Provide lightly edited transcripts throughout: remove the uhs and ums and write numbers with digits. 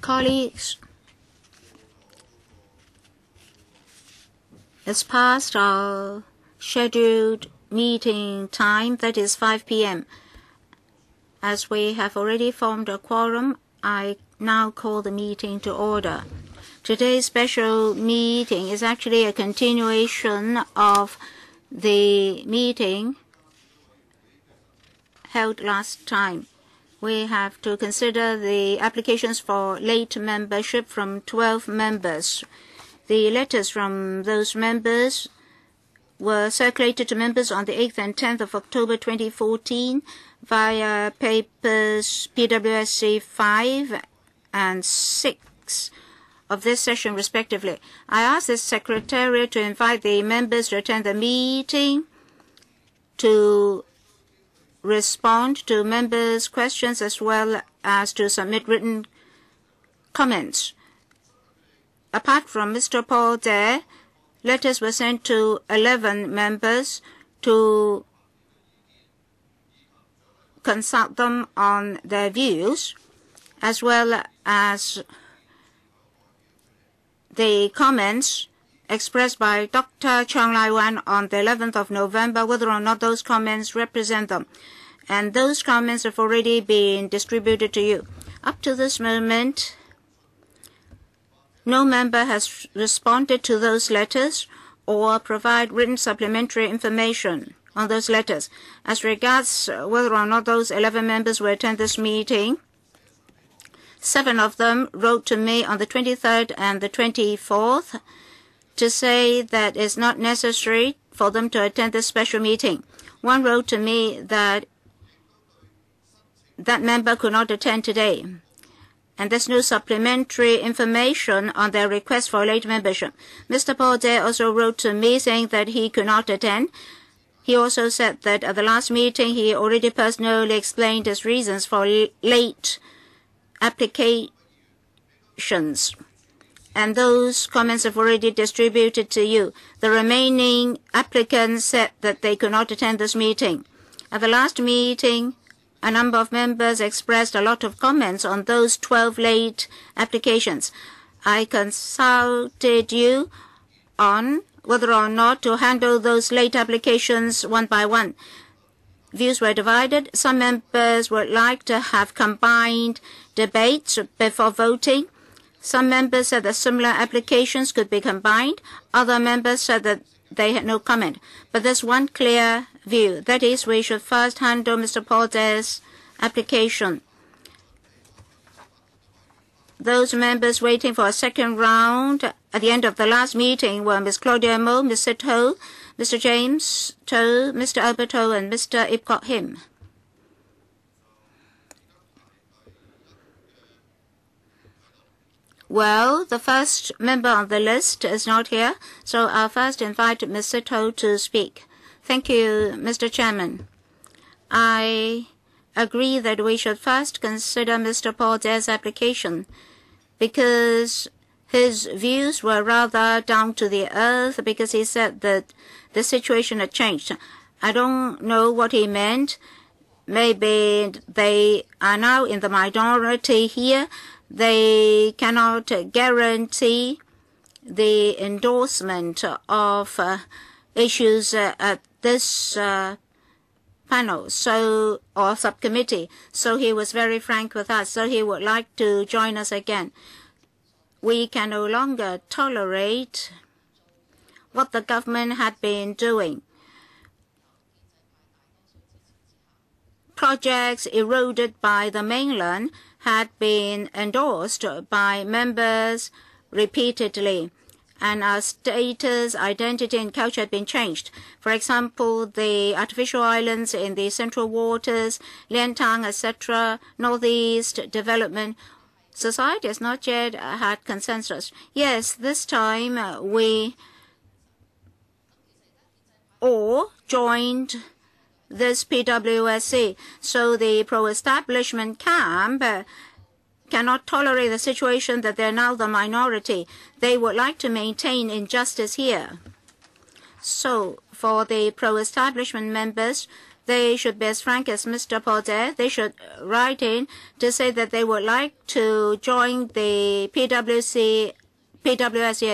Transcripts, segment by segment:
Colleagues, it's past our scheduled meeting time, that is 5 p.m. As we have already formed a quorum, I now call the meeting to order. Today's special meeting is actually a continuation of the meeting held last time. We have to consider the applications for late membership from 12 members. The letters from those members were circulated to members on the 8th and 10th of October 2014 via papers PWSC 5 and 6 of this session respectively. I asked the Secretariat to invite the members to attend the meeting to respond to members' questions as well as to submit written comments. Apart from Mr. Paul TSE, letters were sent to 11 members to consult them on their views, as well as the comments expressed by Dr. Chiang Lai-wan on the 11th of November, whether or not those comments represent them. And those comments have already been distributed to you. Up to this moment, no member has responded to those letters or provide written supplementary information on those letters. As regards whether or not those 11 members will attend this meeting, 7 of them wrote to me on the 23rd and the 24th to say that it's not necessary for them to attend this special meeting. One wrote to me that that member could not attend today, and there's no supplementary information on their request for late membership. Mr. Paul TSE also wrote to me saying that he could not attend. He also said that at the last meeting he already personally explained his reasons for late applications, and those comments have already distributed to you. The remaining applicants said that they could not attend this meeting. At the last meeting, a number of members expressed a lot of comments on those 12 late applications. I consulted you on whether or not to handle those late applications one by one. Views were divided. Some members would like to have combined debates before voting. Some members said that similar applications could be combined. Other members said that they had no comment. But there's one clear view. That is, we should first handle Mr. Paul TSE's application. Those members waiting for a second round at the end of the last meeting were Ms. Claudia Mo, Mr. To, Mr. James To, Mr. Alberto, and Mr. Ip Kwok-him. Well, the first member on the list is not here, so I'll first invite Mr. To to speak. Thank you, Mr. Chairman. I agree that we should first consider Mr. Paul TSE's application, because his views were rather down to the earth, because he said that the situation had changed. I don't know what he meant. Maybe they are now in the minority here. They cannot guarantee the endorsement of issues at this panel or subcommittee. So he was very frank with us. So he would like to join us again. We can no longer tolerate what the government had been doing. Projects eroded by the mainland had been endorsed by members repeatedly, and our status, identity, and culture had been changed. For example, the artificial islands in the central waters, Liantang, etc., northeast development. Society has not yet had consensus. Yes, this time we all joined this PWSC, so the pro-establishment camp cannot tolerate the situation that they're now the minority. They would like to maintain injustice here. So for the pro-establishment members, they should be as frank as Mr. Pote. They should write in to say that they would like to join the PWSC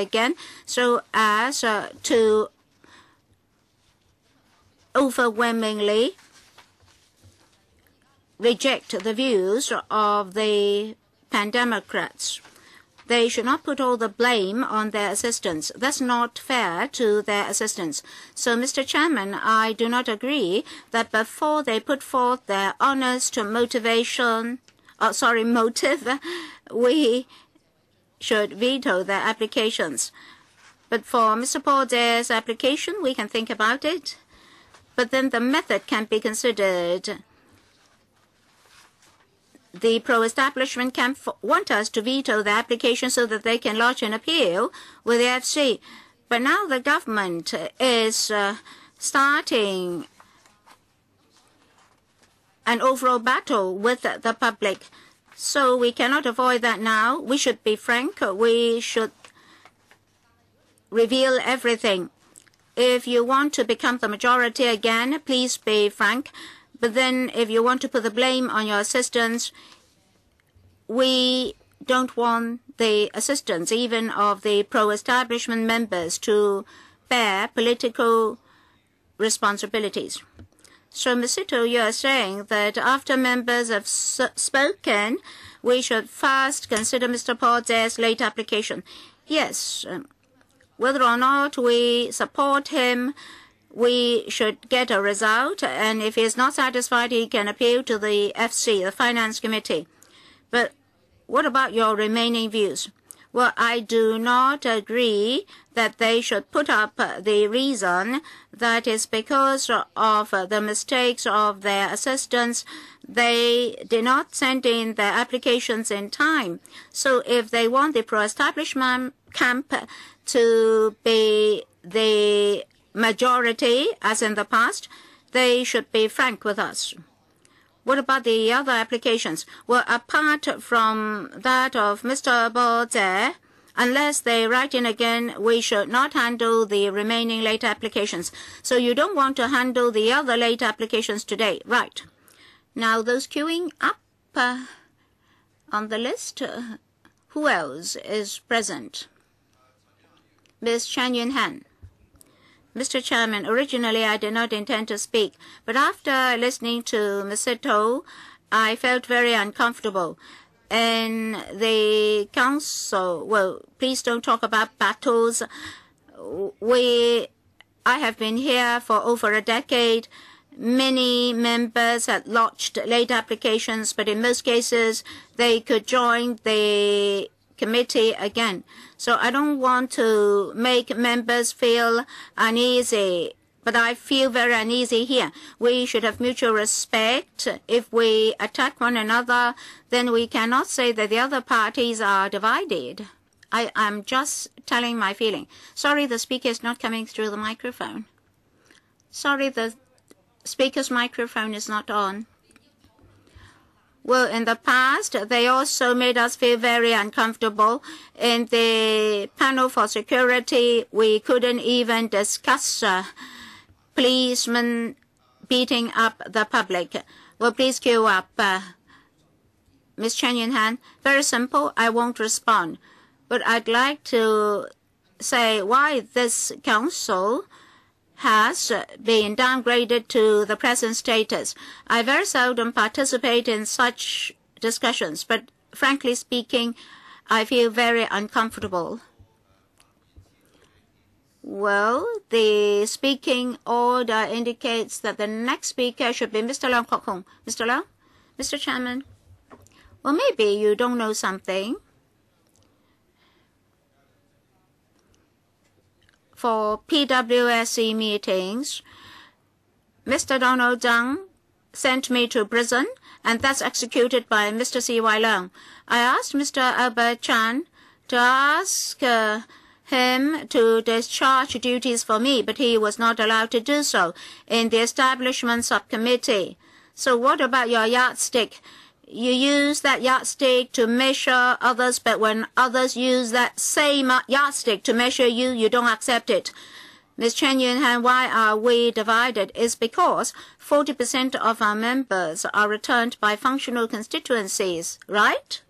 again, so as to overwhelmingly reject the views of the pan-democrats. They should not put all the blame on their assistants. That's not fair to their assistants. So, Mr. Chairman, I do not agree that before they put forth their honest motivation, motive, we should veto their applications. But for Mr. Paul Dare's application, we can think about it. But then the method can be considered. The pro-establishment camp want us to veto the application so that they can lodge an appeal with the FC. But now the government is starting an overall battle with the public. So we cannot avoid that now. We should be frank. We should reveal everything. If you want to become the majority again, please be frank. But then if you want to put the blame on your assistants, we don't want the assistants, even of the pro-establishment members, to bear political responsibilities. So, Mr. To, you are saying that after members have spoken, we should first consider Mr. Potter's late application. Yes, whether or not we support him, we should get a result, and if he is not satisfied, he can appeal to the FC, the Finance Committee. But what about your remaining views? Well, I do not agree that they should put up the reason that is because of the mistakes of their assistants. They did not send in their applications in time. So if they want the pro-establishment camp to be the majority, as in the past, they should be frank with us. What about the other applications? Well, apart from that of Mr. Boze, unless they write in again, we should not handle the remaining late applications. So you don't want to handle the other late applications today, right? Now, those queuing up on the list, who else is present? Ms. Chan Yuen-han. Mr. Chairman, originally I did not intend to speak, but after listening to Mr. To, I felt very uncomfortable. And the council, well, please don't talk about battles. I have been here for over a decade. Many members had lodged late applications, but in most cases, they could join the committee again. So I don't want to make members feel uneasy, but I feel very uneasy here. We should have mutual respect. If we attack one another, then we cannot say that the other parties are divided. I am just telling my feeling. Sorry, the speaker is not coming through the microphone. Sorry, the speaker's microphone is not on. Well, in the past, they also made us feel very uncomfortable. In the panel for security, we couldn't even discuss policemen beating up the public. Well, please queue up. Ms. Chan Yuen-han, very simple, I won't respond. But I'd like to say why this council has been downgraded to the present status. I very seldom participate in such discussions, but frankly speaking, I feel very uncomfortable. Well, the speaking order indicates that the next speaker should be Mr. LEUNG Kwok-hung. Mr. Leung? Mr. Chairman? Well, maybe you don't know something. For PWSC meetings, Mr. Donald Tsang sent me to prison, and that's executed by Mr. C.Y. Leung. I asked Mr. Albert Chan to ask him to discharge duties for me, but he was not allowed to do so in the establishment subcommittee. So what about your yardstick? You use that yardstick to measure others, but when others use that same yardstick to measure you, you don't accept it. Ms. Chan Yuen-han, why are we divided? It's because 40% of our members are returned by functional constituencies, right?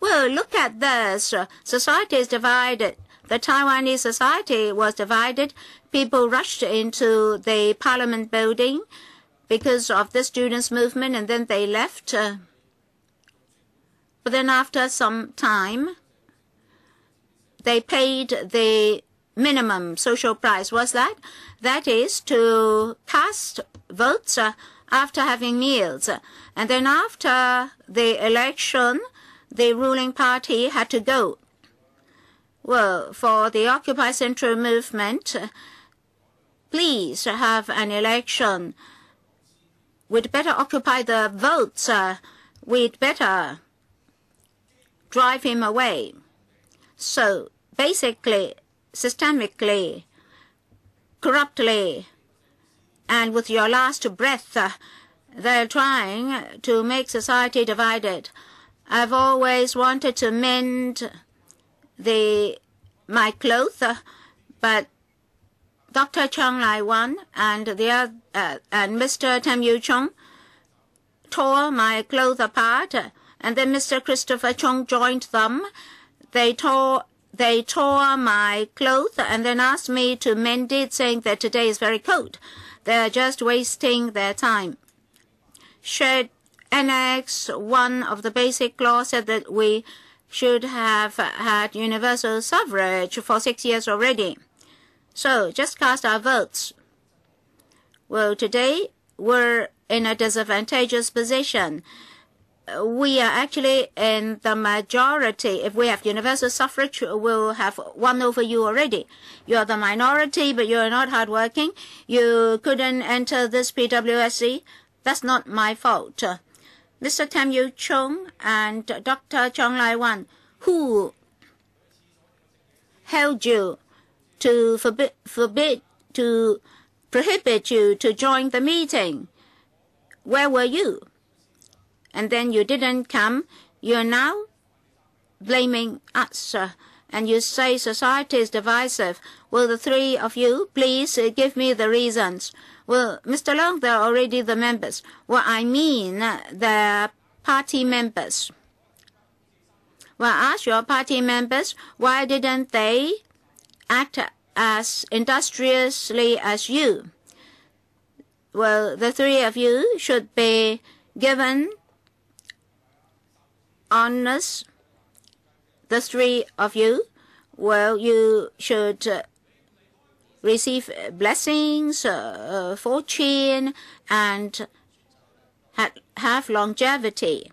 Well, look at this. Society is divided. The Taiwanese society was divided. People rushed into the parliament building because of the students' movement, and then they left. But then after some time, they paid the minimum social price. What's that? That is to cast votes after having meals. And then after the election, the ruling party had to go. Well, for the Occupy Central movement, please have an election. We'd better occupy the votes. We'd better drive him away. So basically, systemically, corruptly, and with your last breath, they're trying to make society divided. I've always wanted to mend my clothes, but Dr. Chiang Lai-wan and Mr. Tam Yiu-chung tore my clothes apart, and then Mr. Christopher Chung joined them. They tore my clothes and then asked me to mend it, saying that today is very cold. They're just wasting their time. Should Annex 1 of the Basic Law said that we should have had universal suffrage for 6 years already. So, just cast our votes. Well, today, we're in a disadvantageous position. We are actually in the majority. If we have universal suffrage, we'll have won over you already. You're the minority, but you're not hardworking. You couldn't enter this PWSC. That's not my fault. Mr. Tam Yiu-chung and Dr. Chiang Lai-wan, who held you to prohibit you to join the meeting? Where were you? And then you didn't come. You're now blaming us, and you say society is divisive. Will the three of you please give me the reasons? Well, Mr. Leung, they're already the members. Well, I mean the party members. Well, ask your party members, why didn't they act as industriously as you? Well, the three of you should be given honors. The three of you, well, you should receive blessings, fortune, and have longevity.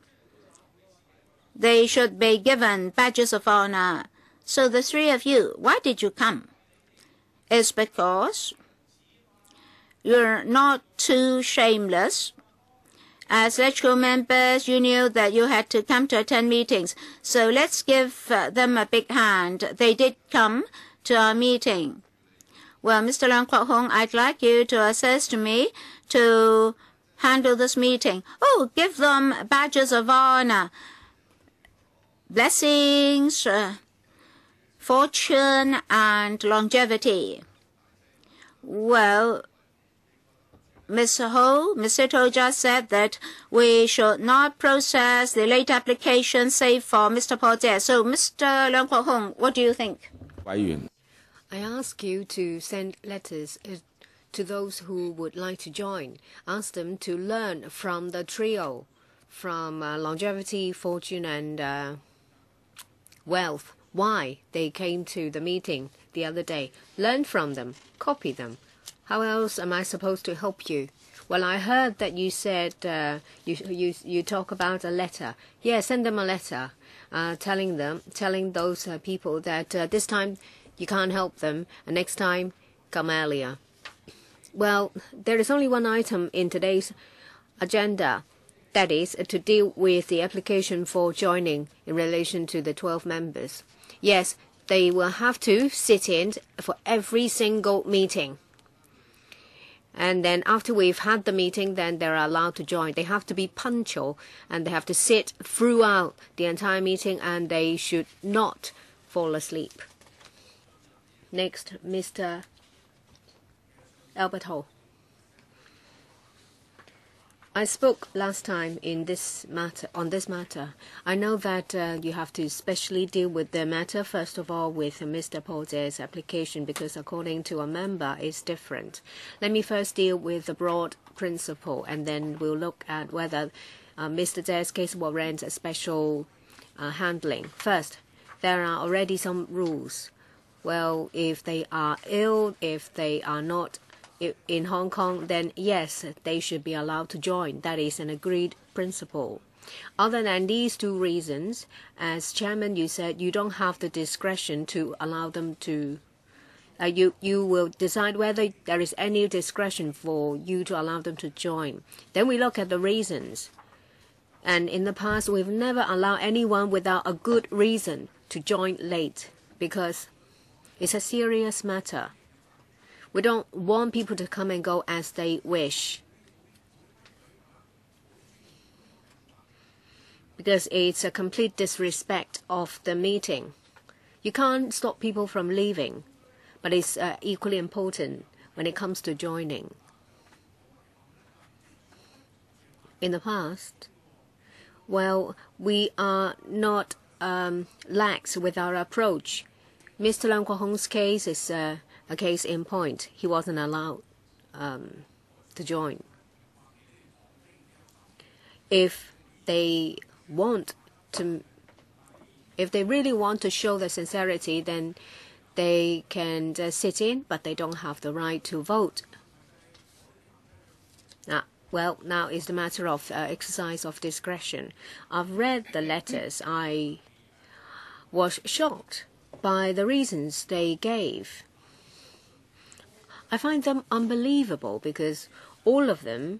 They should be given badges of honor. So the three of you, why did you come? It's because you're not too shameless. As electoral members, you knew that you had to come to attend meetings. So let's give them a big hand. They did come to our meeting. Well, Mr. LEUNG Kwok-hung, I'd like you to assist me to handle this meeting. Oh, give them badges of honor, blessings, fortune, and longevity. Well, Mr. Ho just said that we should not process the late application save for Mr. Paul TSE. So, Mr. Leung Kwok-hung, what do you think? I ask you to send letters to those who would like to join. Ask them to learn from the trio, from longevity, fortune, and wealth, why they came to the meeting the other day. Learn from them. Copy them. How else am I supposed to help you? Well, I heard that you said you talk about a letter. Yeah, send them a letter, telling those people that this time you can't help them, and next time come earlier. Well, there is only one item in today's agenda, that is to deal with the application for joining in relation to the 12 members. Yes, they will have to sit in for every single meeting. And then after we've had the meeting, then they're allowed to join. They have to be punctual, and they have to sit throughout the entire meeting, and they should not fall asleep. Next, Mr. Alberto. I spoke last time in this matter, on this matter. I know that you have to specially deal with the matter, first of all, with Mr. Paul TSE's application, because according to a member, it's different. Let me first deal with the broad principle, and then we'll look at whether Mr. TSE's case warrants a special handling. First, there are already some rules. Well, if they are ill, if they are not in Hong Kong, then yes, they should be allowed to join. That is an agreed principle. Other than these two reasons, as chairman, you said you don't have the discretion to allow them to. You will decide whether there is any discretion for you to allow them to join. Then we look at the reasons. And in the past, we've never allowed anyone without a good reason to join late, because it's a serious matter. We don't want people to come and go as they wish, because it's a complete disrespect of the meeting. You can't stop people from leaving, but it's equally important when it comes to joining. In the past, well, we are not lax with our approach. Mr. LEUNG Kwok-hung's case is a case in point. He wasn't allowed to join. If they really want to show their sincerity, then they can sit in, but they don't have the right to vote. Now is the matter of exercise of discretion. I've read the letters. I was shocked by the reasons they gave. I find them unbelievable, because all of them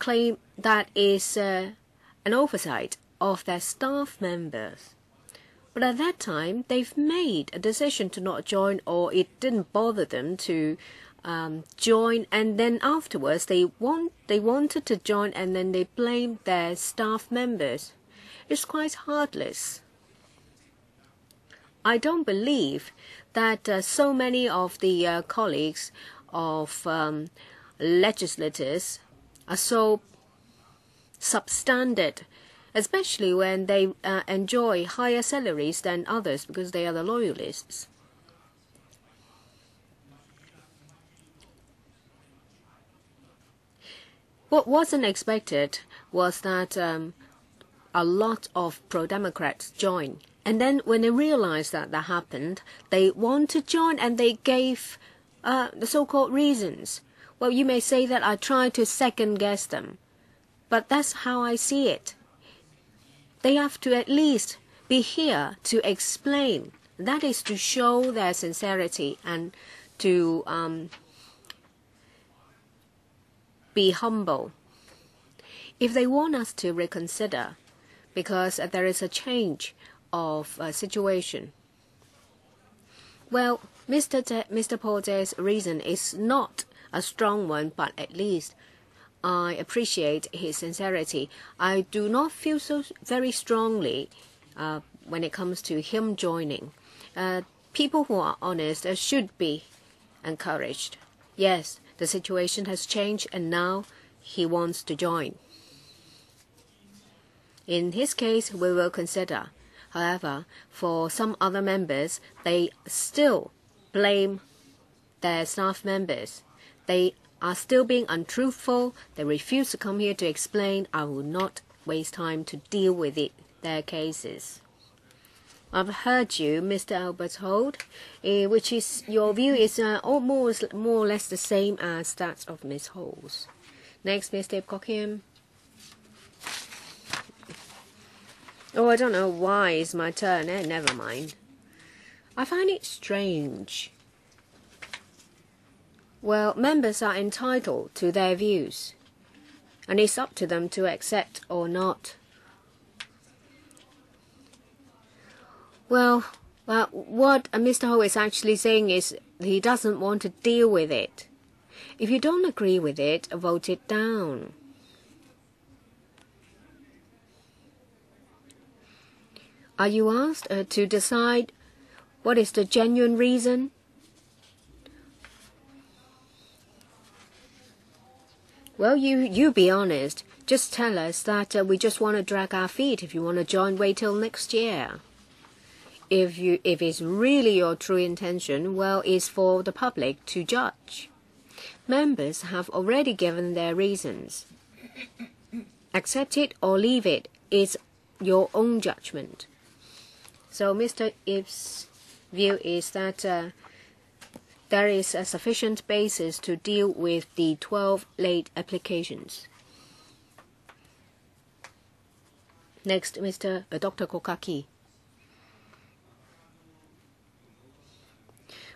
claim that is an oversight of their staff members. But at that time, they've made a decision to not join, or it didn't bother them to join, and then afterwards they wanted to join, and then they blamed their staff members. It's quite heartless. I don't believe that so many of the colleagues of legislators are so substandard, especially when they enjoy higher salaries than others because they are the loyalists. What wasn't expected was that a lot of pro-Democrats joined. And then when they realized that that happened, they want to join, and they gave the so-called reasons. Well, you may say that I tried to second-guess them, but that's how I see it. They have to at least be here to explain. That is to show their sincerity and to be humble. If they want us to reconsider, because there is a change of a situation. Well, Mr. Paul TSE's reason is not a strong one, but at least I appreciate his sincerity. I do not feel so very strongly when it comes to him joining. People who are honest should be encouraged. Yes, the situation has changed, and now he wants to join. In his case, we will consider. However, for some other members, they still blame their staff members. They are still being untruthful. They refuse to come here to explain. I will not waste time to deal with it, their cases. I've heard you, Mr. Albert Ho, which is your view is almost more or less the same as that of Ms. Ho's. Next, Mr. Ip Kwok-him. Oh, I don't know why it's my turn. Never mind. I find it strange. Well, members are entitled to their views, and it's up to them to accept or not. Well, what Mr. Ho is actually saying is he doesn't want to deal with it. If you don't agree with it, vote it down. Are you asked to decide what is the genuine reason? Well, you be honest. Just tell us that we just want to drag our feet. If you want to join, wait till next year. If it's really your true intention, well, it's for the public to judge. Members have already given their reasons. Accept it or leave it. It's your own judgment. So Mr. Ip's view is that there is a sufficient basis to deal with the 12 late applications. Next, Dr. Kwok Ka-ki.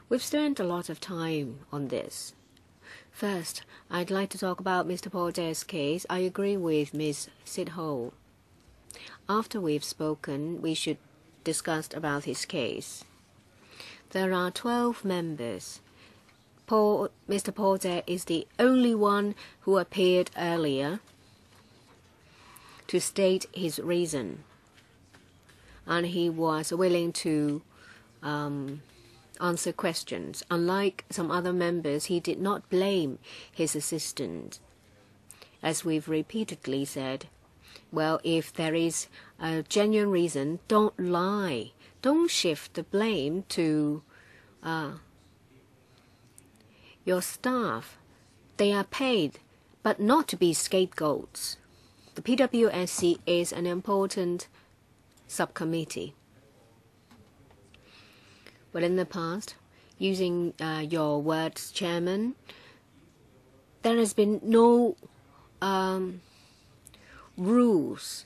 We've spent a lot of time on this. First, I'd like to talk about Mr. Paul Tse's case. I agree with Ms. Sit-ho. After we've spoken, we should discuss about his case. There are 12 members. Mr. Paul Tse is the only one who appeared earlier to state his reason, and he was willing to answer questions. Unlike some other members, he did not blame his assistant. As we've repeatedly said, well, if there is a genuine reason, don't lie. Don't shift the blame to your staff. They are paid, but not to be scapegoats. The PWSC is an important subcommittee. But in the past, using your words, Chairman, there has been no rules.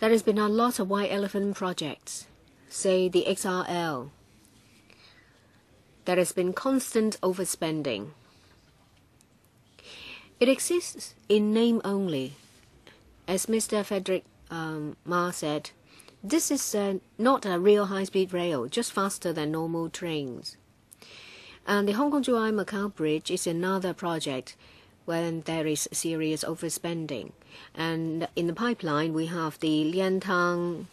There has been a lot of white elephant projects, say the XRL. There has been constant overspending. It exists in name only. As Mr. Frederick Ma said, this is not a real high-speed rail, just faster than normal trains. And the Hong Kong-Zhuhai-Macao Bridge is another project when there is serious overspending. And in the pipeline, we have the Liantang-Heung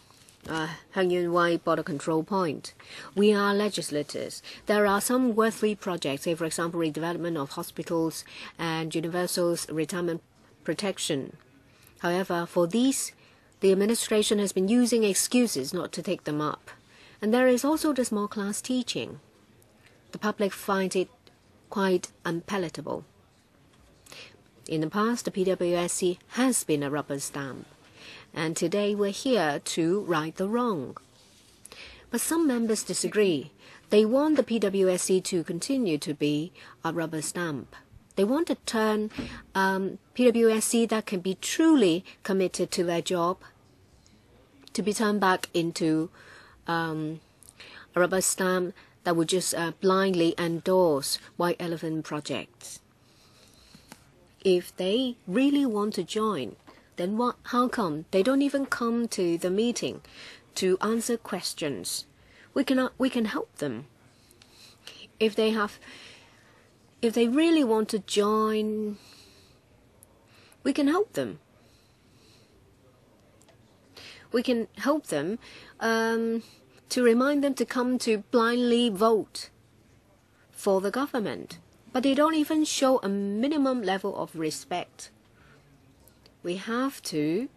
Yuen Wai border control point. We are legislators. There are some worthy projects, say, for example, redevelopment of hospitals and universal retirement protection. However, for these, the administration has been using excuses not to take them up. And there is also the small class teaching. The public find it quite unpalatable. In the past, the PWSC has been a rubber stamp. And today we're here to right the wrong. But some members disagree. They want the PWSC to continue to be a rubber stamp. They want to turn PWSC that can be truly committed to their job to be turned back into a rubber stamp that would just blindly endorse white elephant projects. If they really want to join, then what? How come they don't even come to the meeting to answer questions? We can help them. If they really want to join, we can help them. We can help them to remind them to come to blindly vote for the government. But they don't even show a minimum level of respect. We have to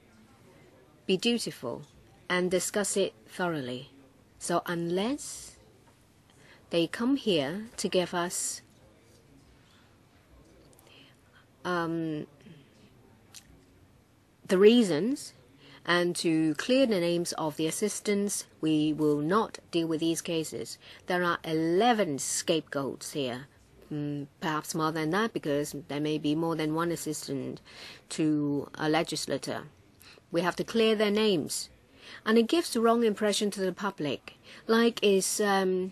be dutiful and discuss it thoroughly. So unless they come here to give us the reasons and to clear the names of the assistants, we will not deal with these cases. There are 11 scapegoats here, perhaps more than that, because there may be more than one assistant to a legislator. We have to clear their names, and it gives the wrong impression to the public, like it's a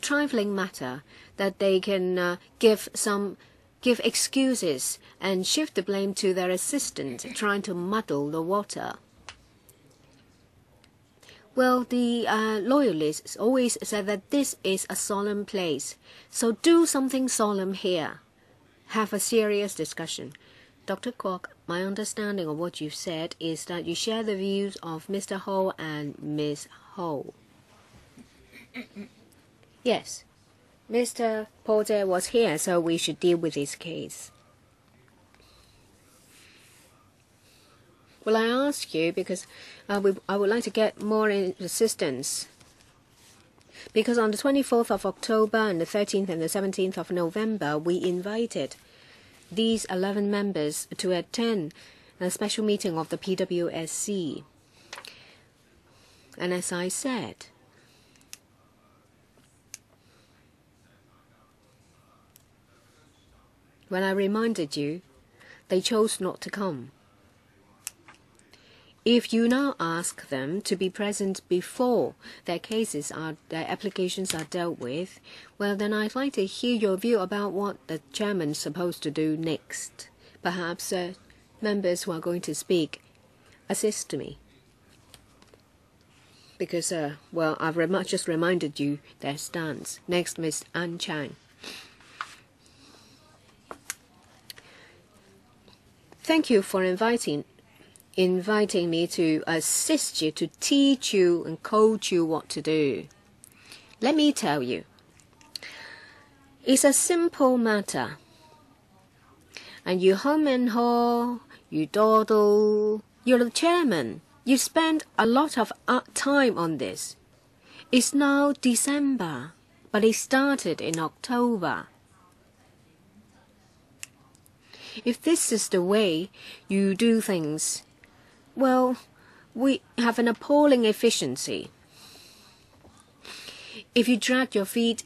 trifling matter that they can give excuses and shift the blame to their assistant, trying to muddle the water. Well, the loyalists always said that this is a solemn place, so do something solemn here. Have a serious discussion. Dr. Kwok, my understanding of what you've said is that you share the views of Mr. Ho and Ms. Ho. Yes. Mr. Porter was here, so we should deal with his case. Well, I ask you because I would like to get more assistance. Because on the 24th of October and the 13th and the 17th of November, we invited these 11 members to attend a special meeting of the PWSC. And as I said, when I reminded you, they chose not to come. If you now ask them to be present before their cases are, their applications are dealt with, well, then I'd like to hear your view about what the chairman's supposed to do next. Perhaps members who are going to speak assist me. Because, well, I've just reminded you their stance. Next, Ms. An Chang. Thank you for inviting me to assist you, to teach you and coach you what to do. Let me tell you, it's a simple matter. And you hum and haw, you dawdle, you're the chairman. You spend a lot of time on this. It's now December, but it started in October. If this is the way you do things, well, we have an appalling efficiency. If you drag your feet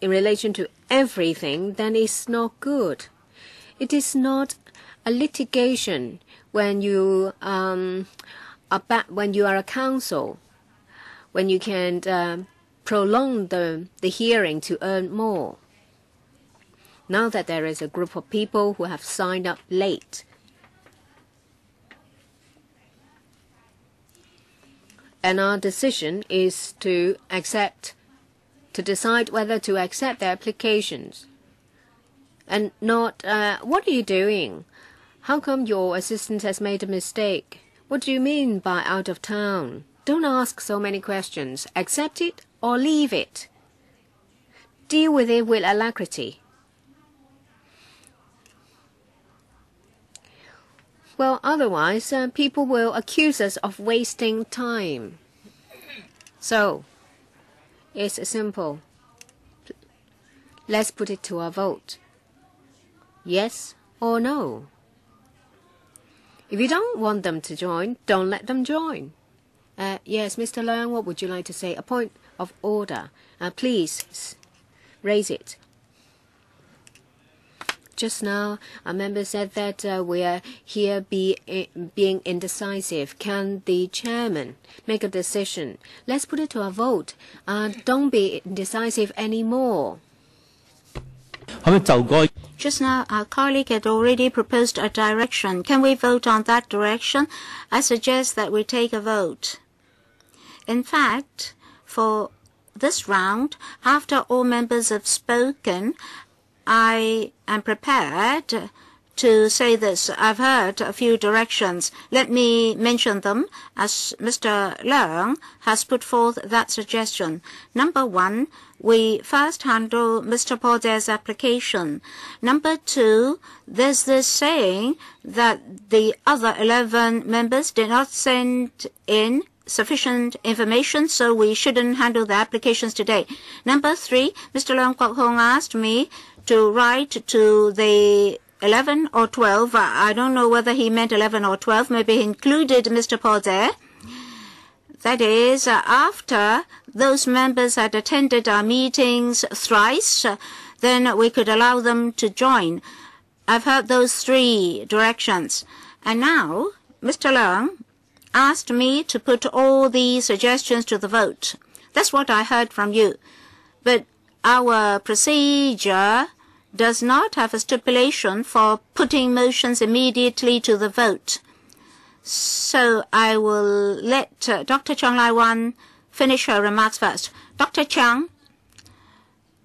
in relation to everything, then it's not good. It is not a litigation when you are a counsel, when you can prolong the hearing to earn more. Now that there is a group of people who have signed up late, and our decision is to decide whether to accept their applications, and not, what are you doing? How come your assistant has made a mistake? What do you mean by out of town? Don't ask so many questions. Accept it or leave it. Deal with it with alacrity. Well, otherwise, people will accuse us of wasting time. So, it's simple. Let's put it to a vote. Yes or no? If you don't want them to join, don't let them join. Yes, Mr. Leung, what would you like to say? A point of order. Please raise it. Just now, a member said that we are here being indecisive. Can the chairman make a decision? Let's put it to a vote. Don't be indecisive anymore. Just now, our colleague had already proposed a direction. Can we vote on that direction? I suggest that we take a vote. In fact, for this round, after all members have spoken, I am prepared to say this. I've heard a few directions. Let me mention them as Mr. Leung has put forth that suggestion. Number one, we first handle Mr. Paul Tse's application. Number two, there's this saying that the other 11 members did not send in sufficient information, so we shouldn't handle the applications today. Number three, Mr. Leung Kwok-hung asked me to write to the 11 or 12. I don't know whether he meant 11 or 12. Maybe he included Mr. Paul there. That is, after those members had attended our meetings thrice, then we could allow them to join. I've heard those three directions. And now, Mr. Leung asked me to put all these suggestions to the vote. That's what I heard from you. But our procedure does not have a stipulation for putting motions immediately to the vote. So I will let Dr. Chiang Lai-wan finish her remarks first. Dr. Chiang,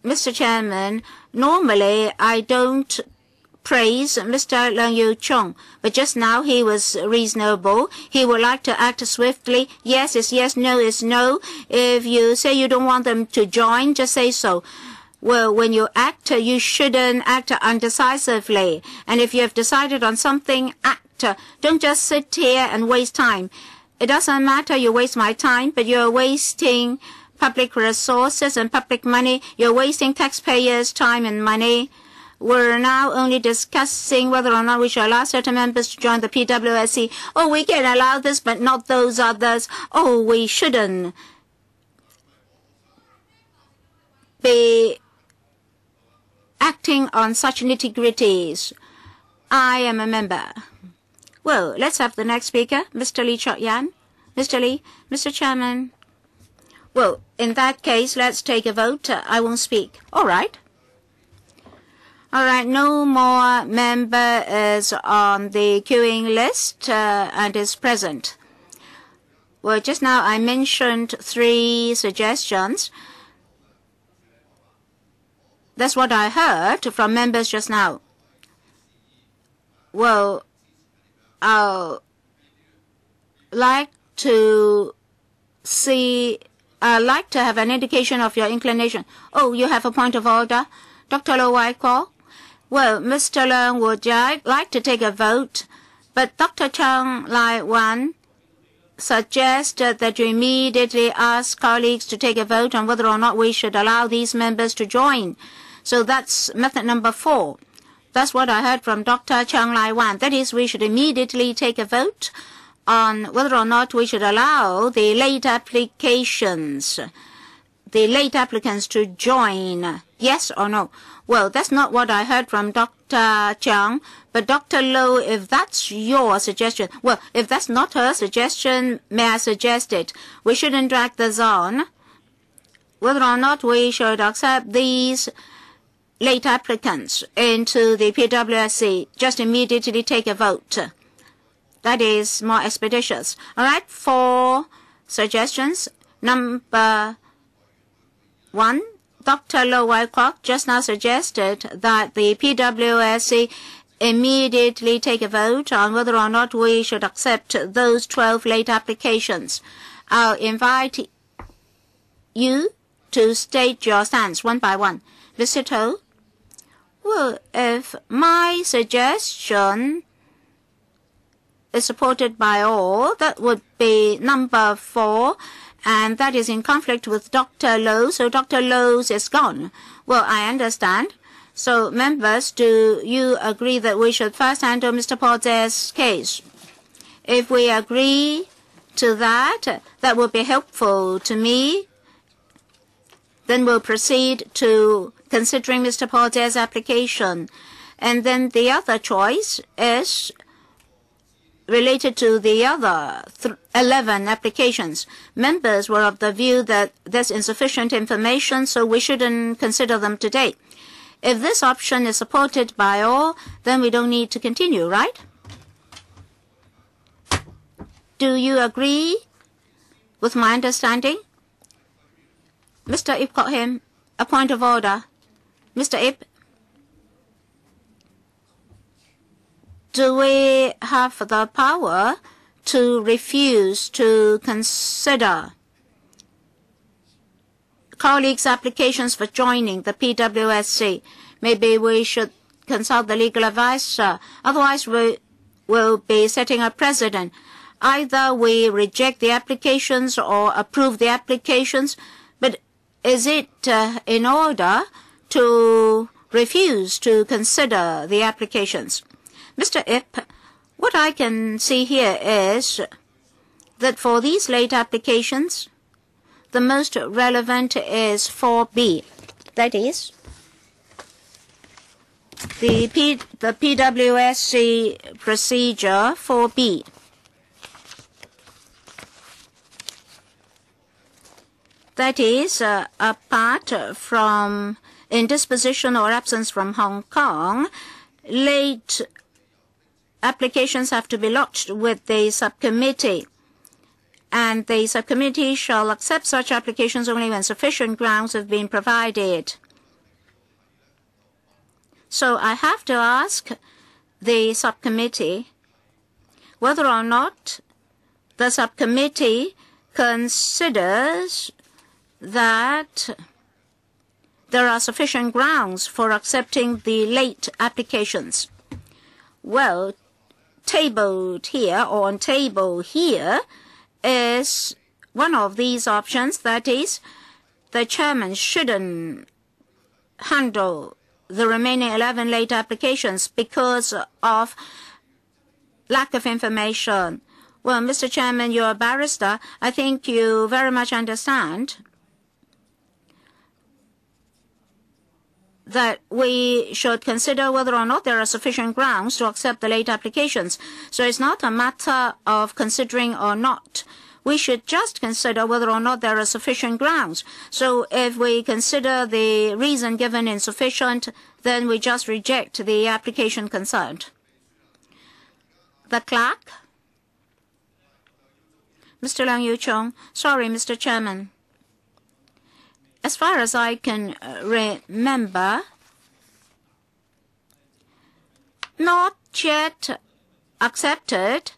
Mr. Chairman, normally I don't praise Mr. Leung Yiu-chung, but just now he was reasonable. He would like to act swiftly. Yes is yes, no is no. If you say you don't want them to join, just say so. Well, when you act, you shouldn't act undecisively. And if you have decided on something, act sector. Don't just sit here and waste time. It doesn't matter you waste my time, but you're wasting public resources and public money. You're wasting taxpayers' time and money. We're now only discussing whether or not we should allow certain members to join the PWSC. Oh, we can allow this, but not those others. Oh, we shouldn't be acting on such nitty-gritties. I am a member. Well, let's have the next speaker, Mr. Lee Cheuk-yan. Mr. Lee, Mr. Chairman. Well, in that case, let's take a vote. I won't speak. All right. All right, no more member is on the queuing list and is present. Well, just now I mentioned 3 suggestions. That's what I heard from members just now. Well, I'd like to see, I'd like to have an indication of your inclination. Oh, you have a point of order, Dr. Lo Wai-kwok. Well, Mr. Leung, would you like to take a vote? But Dr. Chiang Lai-wan suggested that you immediately ask colleagues to take a vote on whether or not we should allow these members to join. So that's method number 4. That's what I heard from Dr. Chiang Lai-wan. That is, we should immediately take a vote on whether or not we should allow the late applicants to join. Yes or no? Well, that's not what I heard from Dr. Chiang, but Dr. Lo, if that's your suggestion, well, if that's not her suggestion, may I suggest it? We shouldn't drag this on. Whether or not we should accept these late applicants into the PWSC, just immediately take a vote. That is more expeditious. All right, 4 suggestions. Number 1, Dr. Lo Wai-kwok just now suggested that the PWSC immediately take a vote on whether or not we should accept those 12 late applications. I'll invite you to state your stance one by one. Mr. To, well, if my suggestion is supported by all, that would be number 4. And that is in conflict with Dr. Lo, so Dr. Lo's is gone. Well, I understand. So, members, do you agree that we should first handle Mr. Paul TSE's case? If we agree to that, that would be helpful to me. Then we'll proceed to considering Mr. Paul TSE's application. And then the other choice is related to the other 11 applications. Members were of the view that there's insufficient information, so we shouldn't consider them today. If this option is supported by all, then we don't need to continue, right? Do you agree with my understanding? Mr. Ip Kwok-him, a point of order. Mr. Ip, do we have the power to refuse to consider colleagues' applications for joining the PWSC? Maybe we should consult the legal advisor. Otherwise, we will be setting a precedent. Either we reject the applications or approve the applications. But is it in order to refuse to consider the applications? Mr. Ip, what I can see here is that for these late applications, the most relevant is 4B. That is, the PWSC procedure 4B. That is, apart from indisposition or absence from Hong Kong, late applications have to be lodged with the subcommittee, and the subcommittee shall accept such applications only when sufficient grounds have been provided. So I have to ask the subcommittee whether or not the subcommittee considers that there are sufficient grounds for accepting the late applications. Well, tabled here or on table here is one of these options. That is, the chairman shouldn't handle the remaining 11 late applications because of lack of information. Well, Mr. Chairman, you're a barrister. I think you very much understand that we should consider whether or not there are sufficient grounds to accept the late applications. So it's not a matter of considering or not. We should just consider whether or not there are sufficient grounds. So if we consider the reason given insufficient, then we just reject the application concerned. The clerk? Mr. Leung Yiu-chung. Sorry, Mr. Chairman. As far as I can remember, not yet accepted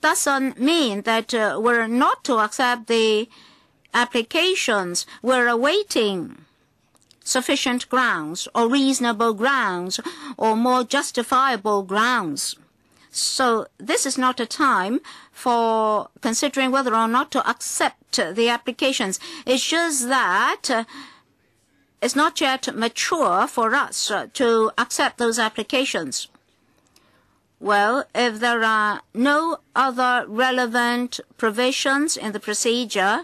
doesn't mean that we're not to accept the applications. We're awaiting sufficient grounds or reasonable grounds or more justifiable grounds. So this is not a time for considering whether or not to accept the applications. It's just that it's not yet mature for us to accept those applications. Well, if there are no other relevant provisions in the procedure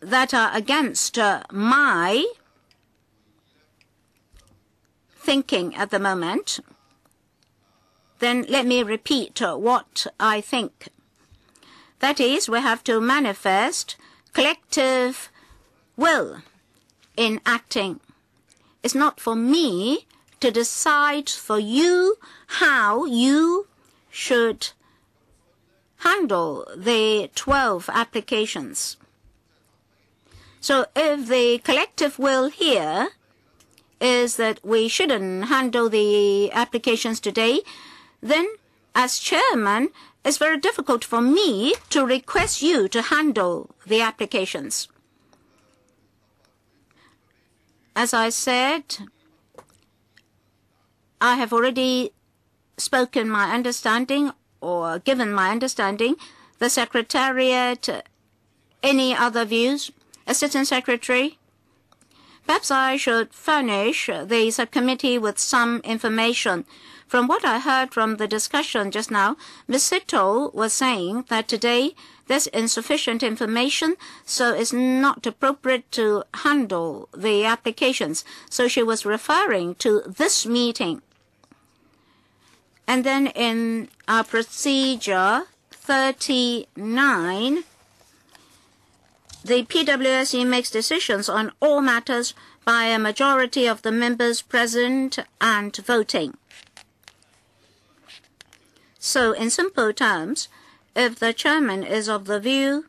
that are against my thinking at the moment, then let me repeat what I think. That is, we have to manifest collective will in acting. It's not for me to decide for you how you should handle the 12 applications. So if the collective will here is that we shouldn't handle the applications today, then as chairman, it's very difficult for me to request you to handle the applications. As I said, I have already spoken my understanding or given my understanding. The Secretariat, any other views? Assistant Secretary? Perhaps I should furnish the subcommittee with some information. From what I heard from the discussion just now, Ms. Sito was saying that today there's insufficient information, so it's not appropriate to handle the applications. So she was referring to this meeting. And then in our procedure 39, the PWSC makes decisions on all matters by a majority of the members present and voting. So, in simple terms, if the chairman is of the view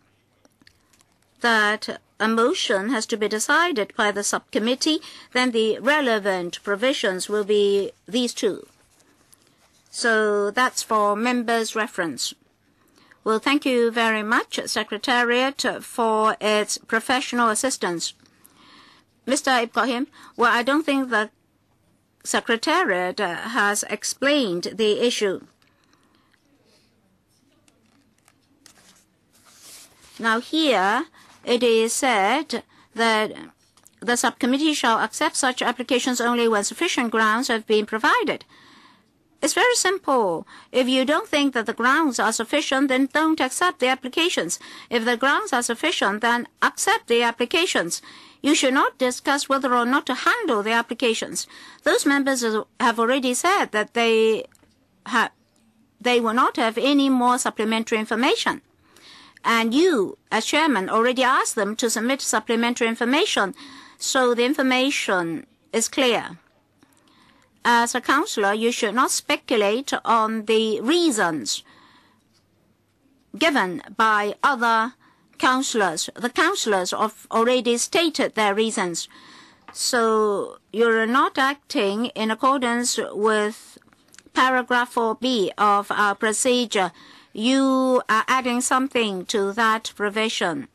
that a motion has to be decided by the subcommittee, then the relevant provisions will be these two. So, that's for members' reference. Well, thank you very much, Secretariat, for its professional assistance. Mr. Ip Kwok-him, well, I don't think the Secretariat has explained the issue. Now here, it is said that the subcommittee shall accept such applications only when sufficient grounds have been provided. It's very simple. If you don't think that the grounds are sufficient, then don't accept the applications. If the grounds are sufficient, then accept the applications. You should not discuss whether or not to handle the applications. Those members have already said that they will not have any more supplementary information. And you, as chairman, already asked them to submit supplementary information, so the information is clear. As a councillor, you should not speculate on the reasons given by other councillors. The councillors have already stated their reasons. So you're not acting in accordance with paragraph 4B of our procedure. You are adding something to that provision.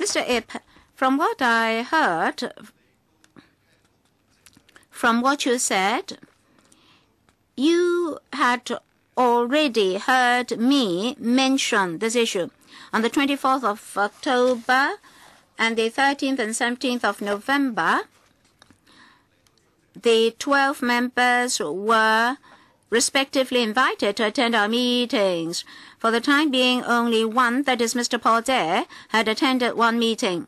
Mr. Ip, from what I heard, from what you said, You had already heard me mention this issue. On the 24th of October and the 13th and 17th of November, the 12 members were respectively invited to attend our meetings. For the time being, only one, that is Mr. Paul TSE, had attended one meeting.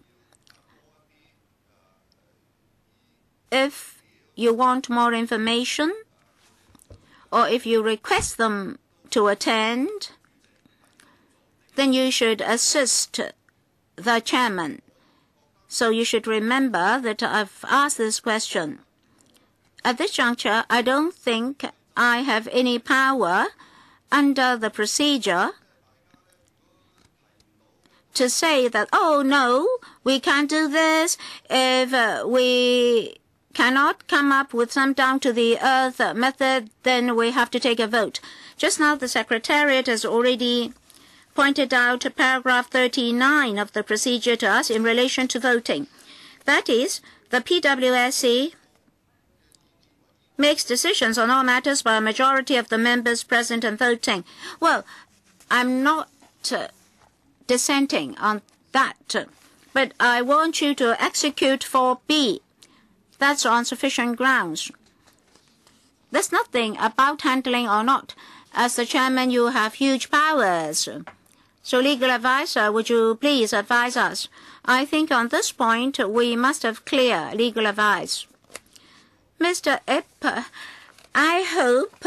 If you want more information, or if you request them to attend, then you should assist the chairman. So you should remember that I've asked this question. At this juncture, I don't think I have any power under the procedure to say that, oh, no, we can't do this if we cannot come up with some down-to-the-earth method, then we have to take a vote. Just now, the Secretariat has already pointed out paragraph 39 of the procedure to us in relation to voting. That is, the PWSC makes decisions on all matters by a majority of the members present and voting. Well, I'm not dissenting on that, but I want you to execute 4B. That's on sufficient grounds. There's nothing about handling or not. As the chairman, you have huge powers. So, legal advisor, would you please advise us? I think on this point, we must have clear legal advice. Mr. Ip, I hope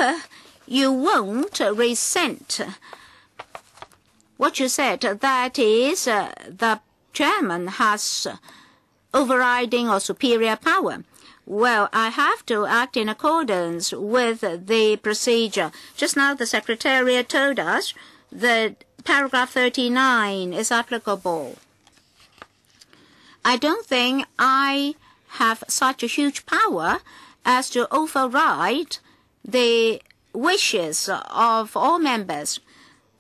you won't resent what you said. That is, the chairman has overriding or superior power. Well, I have to act in accordance with the procedure. Just now, the Secretariat told us that paragraph 39 is applicable. I don't think I have such a huge power as to override the wishes of all members.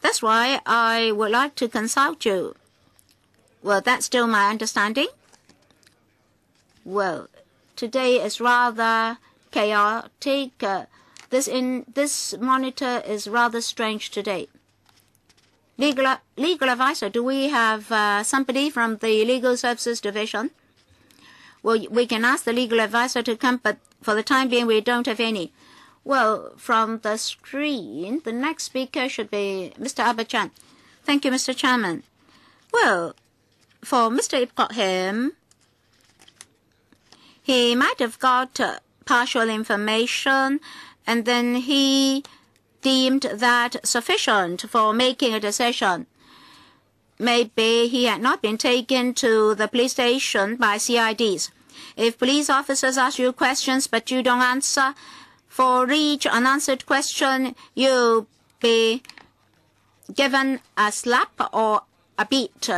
That's why I would like to consult you. Well, that's still my understanding. Well, today is rather chaotic. This monitor is rather strange today. Legal advisor, do we have somebody from the Legal Services Division? Well, we can ask the legal advisor to come, but for the time being, we don't have any. Well, from the screen, the next speaker should be Mr. Albert Chan. Thank you, Mr. Chairman. Well, for Mr. Ip Kwok-him, he might have got partial information, and then he deemed that sufficient for making a decision. Maybe he had not been taken to the police station by CIDs. If police officers ask you questions but you don't answer, for each unanswered question, you'll be given a slap or a beat.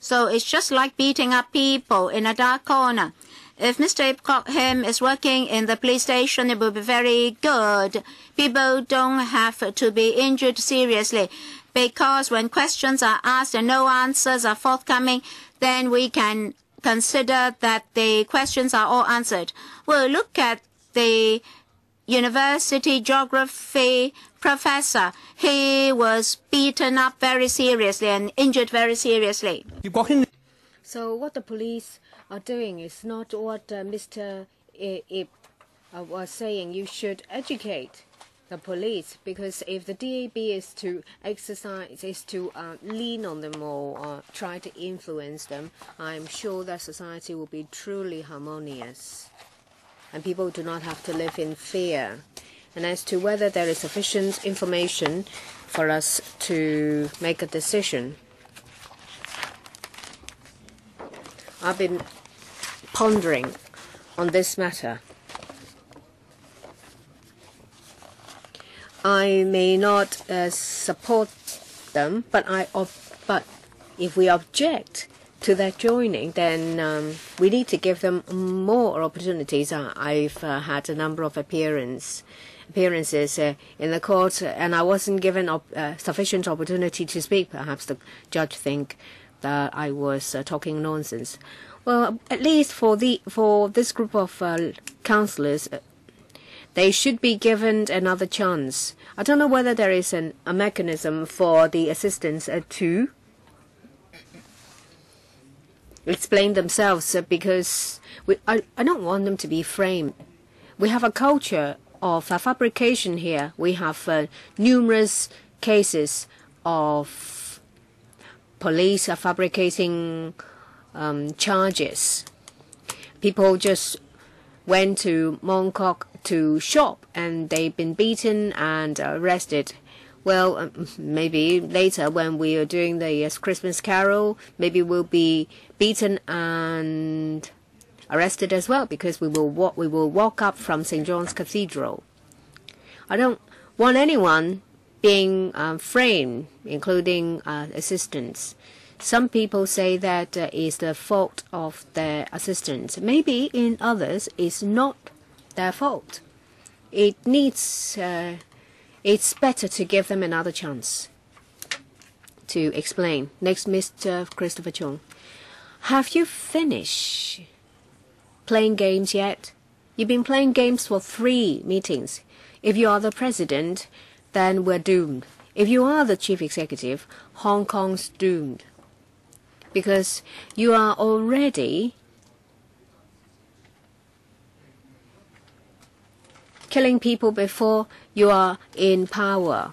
So it's just like beating up people in a dark corner. If Mr. Ip Kwok-him is working in the police station, it will be very good. People don't have to be injured seriously, because when questions are asked and no answers are forthcoming, then we can consider that the questions are all answered. Well, look at the university geography professor. He was beaten up very seriously and injured very seriously. So what the police are doing is not what Mr. Ip was saying. You should educate the police, because if the DAB is to lean on them or try to influence them, I'm sure that society will be truly harmonious and people do not have to live in fear. And as to whether there is sufficient information for us to make a decision, I've been pondering on this matter. I may not support them, but if we object to their joining, then we need to give them more opportunities. I've had a number of appearances in the court, and I wasn't given sufficient opportunity to speak. Perhaps the judge think that I was talking nonsense. Well, at least for this group of councillors, They should be given another chance. I don't know whether there is a mechanism for the assistants to explain themselves, because I don't want them to be framed. We have a culture of fabrication here. We have numerous cases of police fabricating charges. People just went to Mong Kok to shop and they've been beaten and arrested. Well, maybe later when we are doing the Christmas Carol, maybe we'll be beaten and arrested as well, because we will walk up from St. John's Cathedral. I don't want anyone being framed, including assistants. Some people say that is the fault of their assistants. Maybe in others, it's not their fault. It needs. It's better to give them another chance to explain. Next, Mr. Christopher Chung. Have you finished playing games yet? You've been playing games for 3 meetings. If you are the president, then we're doomed. If you are the chief executive, Hong Kong's doomed. Because you are already killing people before you are in power.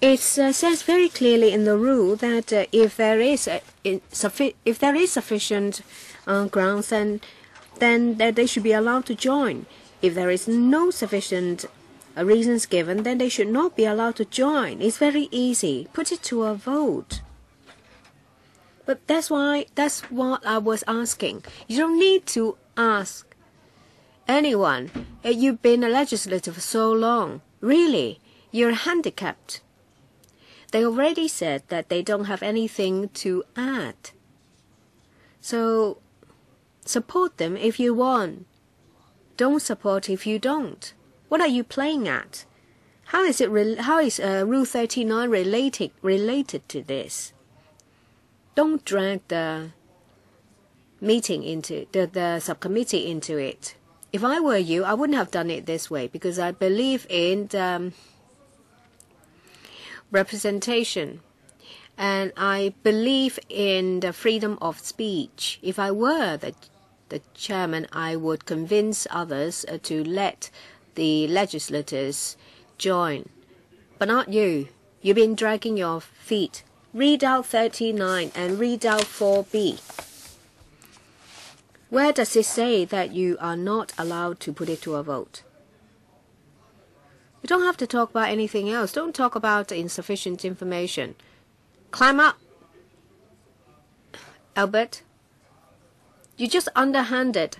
It says very clearly in the rule that if there is sufficient grounds, then they should be allowed to join. If there is no sufficient reasons given, then they should not be allowed to join. It's very easy. Put it to a vote. But that's what I was asking. You don't need to ask anyone. You've been a legislator for so long. Really, you're handicapped. They already said that they don't have anything to add. So support them if you want. Don't support if you don't. What are you playing at? How is it? Rule 39 related to this? Don't drag the meeting into the subcommittee into it. If I were you, I wouldn't have done it this way, because I believe in representation, and I believe in the freedom of speech. If I were the chairman, I would convince others to let the legislators join, but not you. You've been dragging your feet. Read out 39 and read out 4B. Where does it say that you are not allowed to put it to a vote? You don't have to talk about anything else. Don't talk about insufficient information. Climb up. Albert, you just underhanded.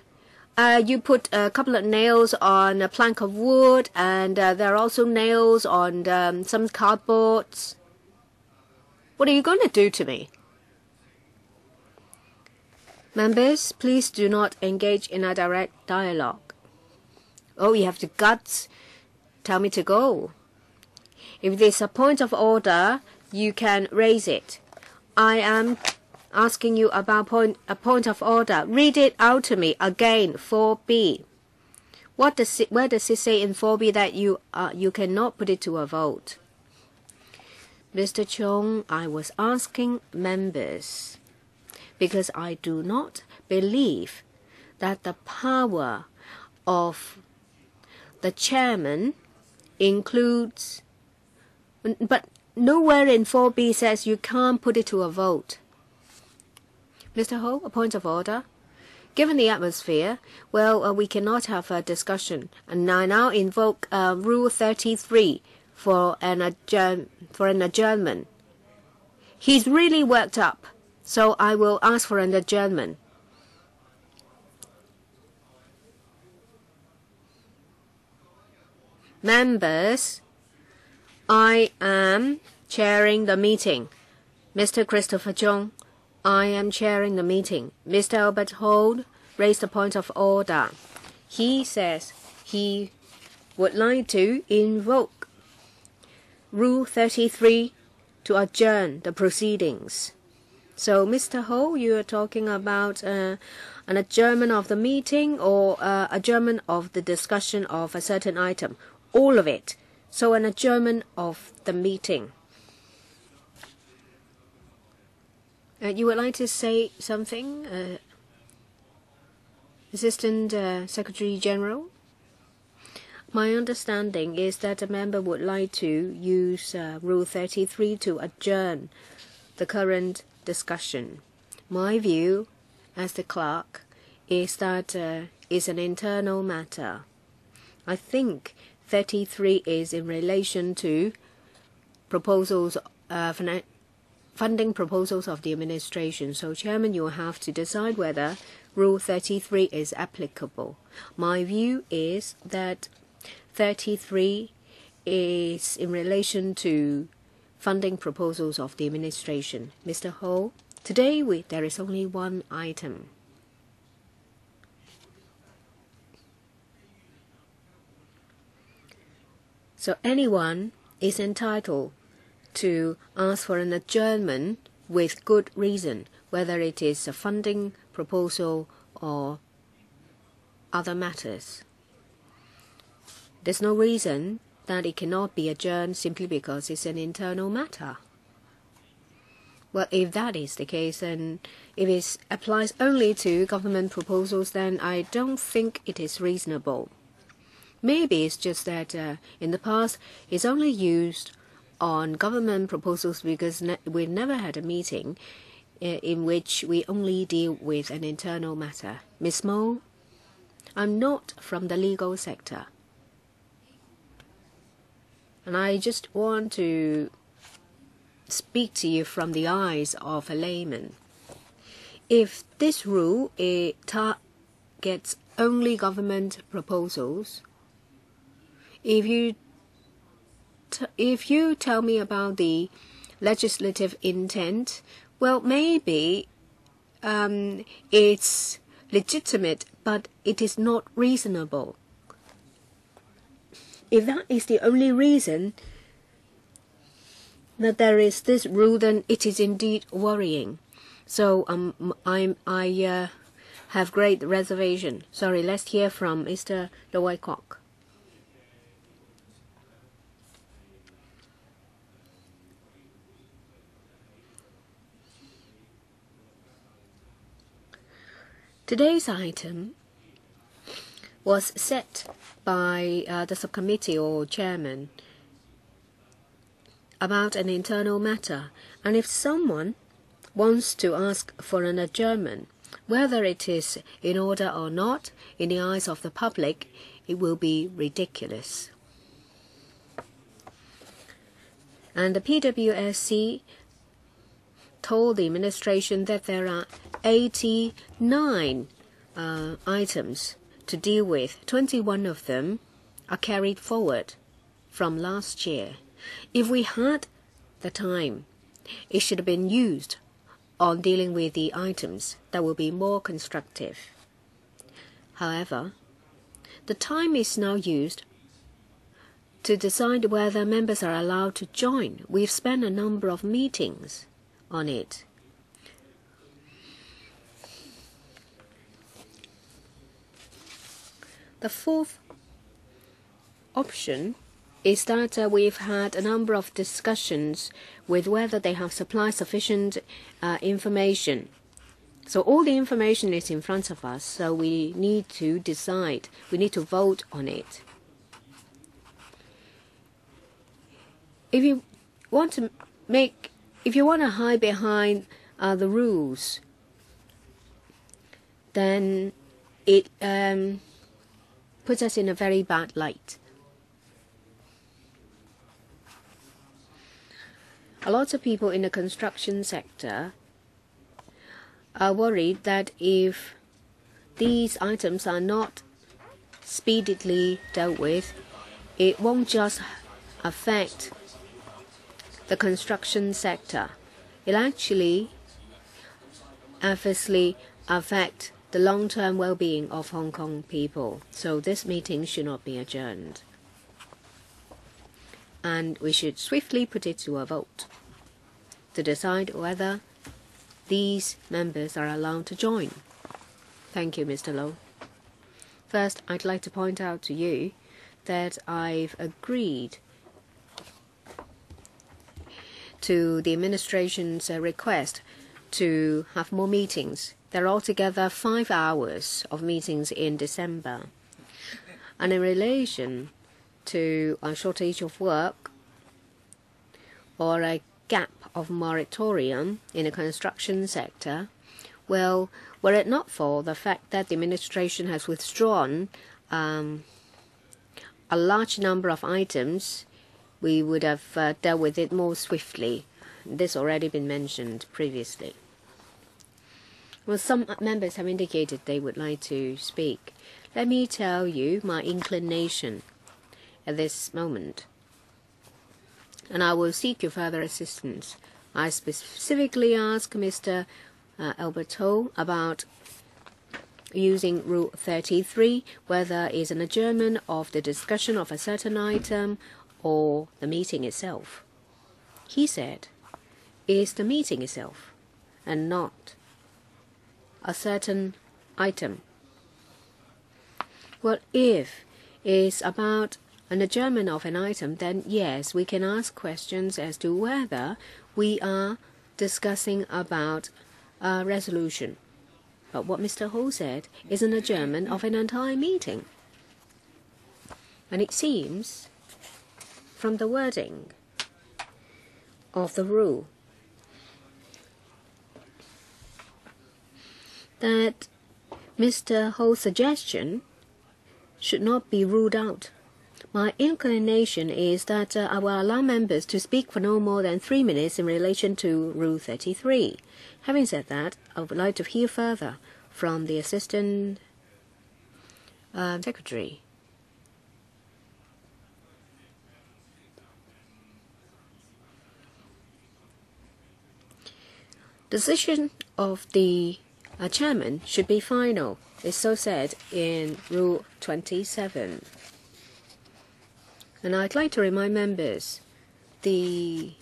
You put a couple of nails on a plank of wood, and there are also nails on some cardboards. What are you going to do to me? Members, please do not engage in a direct dialogue. Oh, you have the guts. Tell me to go. If there's a point of order, you can raise it. I am asking you about a point of order. Read it out to me again, 4B. Where does it say in 4B that you cannot put it to a vote? Mr. Chung, I was asking members, because I do not believe that the power of the chairman includes, but nowhere in 4B says you can't put it to a vote. Mr. Ho, a point of order. Given the atmosphere, well, we cannot have a discussion. And I now invoke Rule 33. For an adjournment. He's really worked up, so I will ask for an adjournment. Members, I am chairing the meeting. Mr. Christopher Chung, I am chairing the meeting. Mr. Albert Ho raised a point of order. He says he would like to invoke Rule 33 to adjourn the proceedings. So, Mr. Ho, you are talking about an adjournment of the meeting or adjournment of the discussion of a certain item. All of it. So, an adjournment of the meeting. You would like to say something, Assistant Secretary General? My understanding is that a member would like to use Rule 33 to adjourn the current discussion. My view, as the clerk, is that it's an internal matter. I think 33 is in relation to proposals, funding proposals of the administration. So, Chairman, you will have to decide whether Rule 33 is applicable. My view is that 33 is in relation to funding proposals of the administration. Mr. Ho, today there is only one item. So anyone is entitled to ask for an adjournment with good reason, whether it is a funding proposal or other matters. There's no reason that it cannot be adjourned simply because it's an internal matter. Well, if that is the case, and if it applies only to government proposals, then I don't think it is reasonable. Maybe it's just that in the past it's only used on government proposals because we never had a meeting in which we only deal with an internal matter. Ms. Mo, I'm not from the legal sector. And I just want to speak to you from the eyes of a layman. If this rule targets only government proposals, if you tell me about the legislative intent, well, maybe it's legitimate, but it is not reasonable. If that is the only reason that there is this rule, then it is indeed worrying. So I have great reservation. Sorry, let's hear from Mr. Lo Wai-kwok. Today's item was set by the subcommittee or chairman about an internal matter, and if someone wants to ask for an adjournment, whether it is in order or not, in the eyes of the public, it will be ridiculous. And the PWSC told the administration that there are 89 items to deal with. 21 of them are carried forward from last year. If we had the time, it should have been used on dealing with the items that will be more constructive. However, the time is now used to decide whether members are allowed to join. We've spent a number of meetings on it. The fourth option is that we've had a number of discussions with whether they have supplied sufficient information. So all the information is in front of us, so we need to decide. We need to vote on it. If you want to hide behind the rules, then it puts us in a very bad light. A lot of people in the construction sector are worried that if these items are not speedily dealt with, it won't just affect the construction sector. It'll actually adversely affect the long-term well-being of Hong Kong people. So this meeting should not be adjourned. And we should swiftly put it to a vote to decide whether these members are allowed to join. Thank you, Mr. Lo. First, I'd like to point out to you that I've agreed to the administration's request to have more meetings. There are altogether 5 hours of meetings in December. And in relation to a shortage of work or a gap of moratorium in the construction sector, well, were it not for the fact that the administration has withdrawn a large number of items, we would have dealt with it more swiftly. This already been mentioned previously. Well, some members have indicated they would like to speak. Let me tell you my inclination at this moment, and I will seek your further assistance. I specifically ask Mr. Albert Ho about using Rule 33, whether it's an adjournment of the discussion of a certain item or the meeting itself. He said, it's the meeting itself and not a certain item. Well, if it's about an adjournment of an item, then yes, we can ask questions as to whether we are discussing about a resolution. But what Mr. Ho said is an adjournment of an entire meeting. And it seems, from the wording of the rule, that Mr. Ho's suggestion should not be ruled out. My inclination is that I will allow members to speak for no more than 3 minutes in relation to Rule 33. Having said that, I would like to hear further from the Assistant Secretary. Decision of the chairman should be final. It's so said in Rule 27. And I'd like to remind members the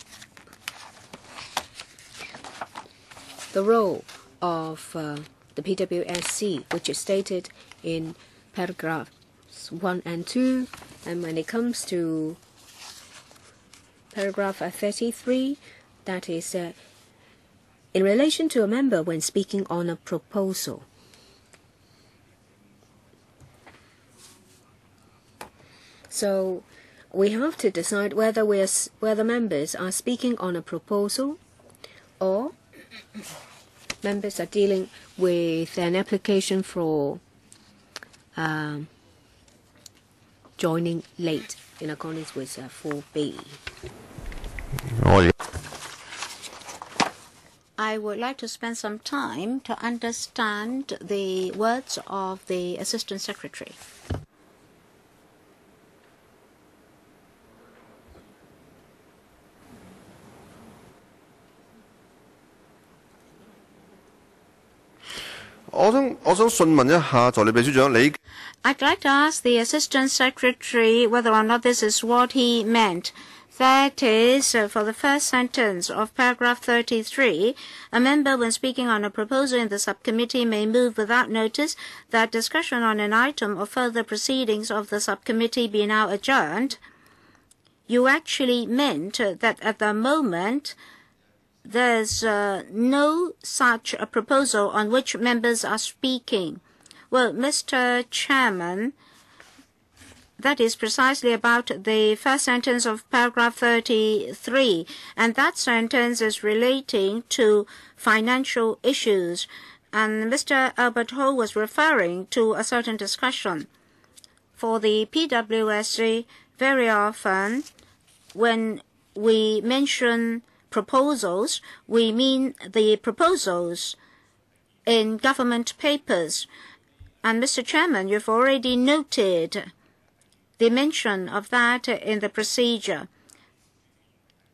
role of the PWSC, which is stated in paragraphs 1 and 2. And when it comes to paragraph 33, that is in relation to a member when speaking on a proposal. So we have to decide whether whether members are speaking on a proposal or members are dealing with an application for joining late in accordance with 4B. I would like to spend some time to understand the words of the Assistant Secretary. I'd like to ask the Assistant Secretary whether or not this is what he meant. That is, for the first sentence of paragraph 33, a member, when speaking on a proposal in the subcommittee, may move without notice that discussion on an item or further proceedings of the subcommittee be now adjourned. You actually meant that at the moment there's no such a proposal on which members are speaking. Well, Mr. Chairman, that is precisely about the first sentence of paragraph 33, and that sentence is relating to financial issues, and Mr. Albert Ho was referring to a certain discussion. For the PWSC, very often when we mention proposals, we mean the proposals in government papers. And Mr. Chairman, you've already noted the mention of that in the procedure.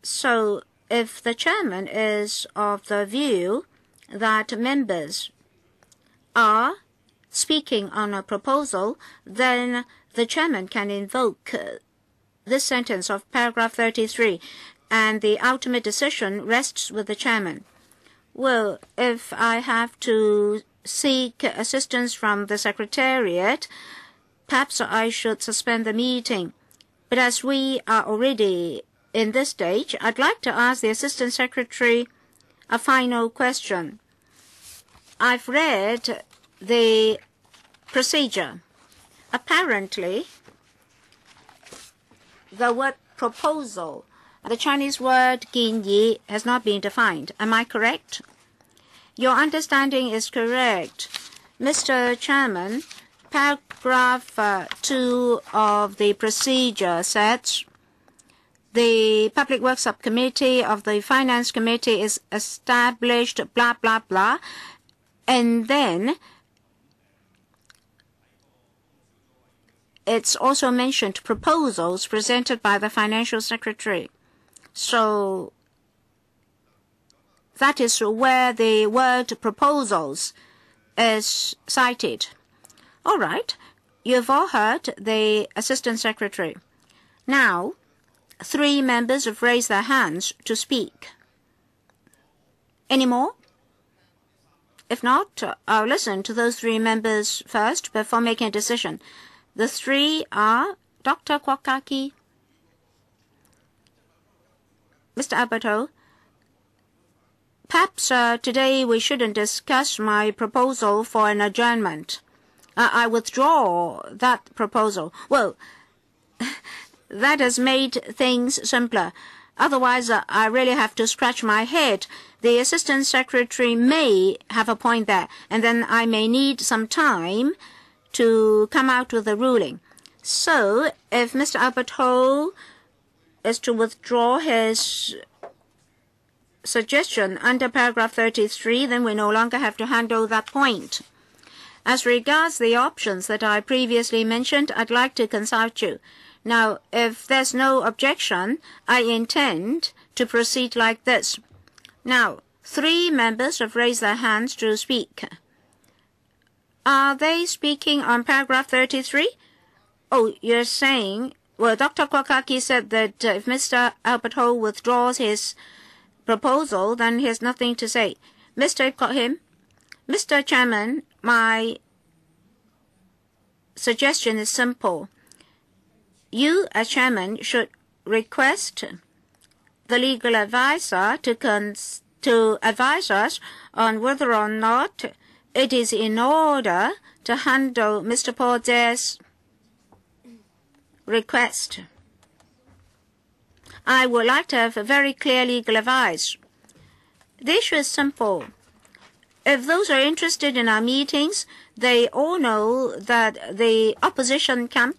So if the chairman is of the view that members are speaking on a proposal, then the chairman can invoke this sentence of paragraph 33, and the ultimate decision rests with the chairman. Well, if I have to seek assistance from the Secretariat, perhaps I should suspend the meeting. But as we are already in this stage, I'd like to ask the Assistant Secretary a final question. I've read the procedure. Apparently, the word proposal, the Chinese word "建議", has not been defined. Am I correct? Your understanding is correct. Mr. Chairman, paragraph 2 of the procedure says, the Public Works Subcommittee of the Finance Committee is established, blah, blah, blah. And then it's also mentioned proposals presented by the Financial Secretary. So that is where the word proposals is cited. All right. You've all heard the Assistant Secretary. Now, 3 members have raised their hands to speak. Any more? If not, I'll listen to those 3 members first before making a decision. The 3 are Dr. Kwok Ka-ki, Mr. Alberto. Perhaps today we shouldn't discuss my proposal for an adjournment. I withdraw that proposal. Well, that has made things simpler. Otherwise, I really have to scratch my head. The Assistant Secretary may have a point there, and then I may need some time to come out with a ruling. So, if Mr. Albert Ho is to withdraw his suggestion under paragraph 33, then we no longer have to handle that point. As regards the options that I previously mentioned, I'd like to consult you. Now, if there's no objection, I intend to proceed like this. Now, 3 members have raised their hands to speak. Are they speaking on paragraph 33? Oh, you're saying... Well, Dr. Kwok Ka-ki said that if Mr. Albert Ho withdraws his proposal, then he has nothing to say. Mr. Ip Kwok-him, Mr. Chairman, my suggestion is simple. You, as chairman, should request the legal advisor to advise us on whether or not it is in order to handle Mr. Paul TSE's request. I would like to have a very clear legal advice. The issue is simple. If those are interested in our meetings, they all know that the opposition camp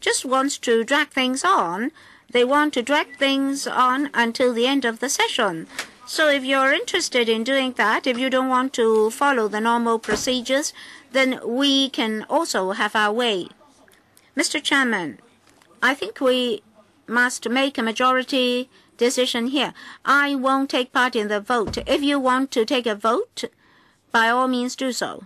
just wants to drag things on. They want to drag things on until the end of the session. So if you're interested in doing that, if you don't want to follow the normal procedures, then we can also have our way. Mr. Chairman, I think we must make a majority decision here. I won't take part in the vote. If you want to take a vote, by all means do so.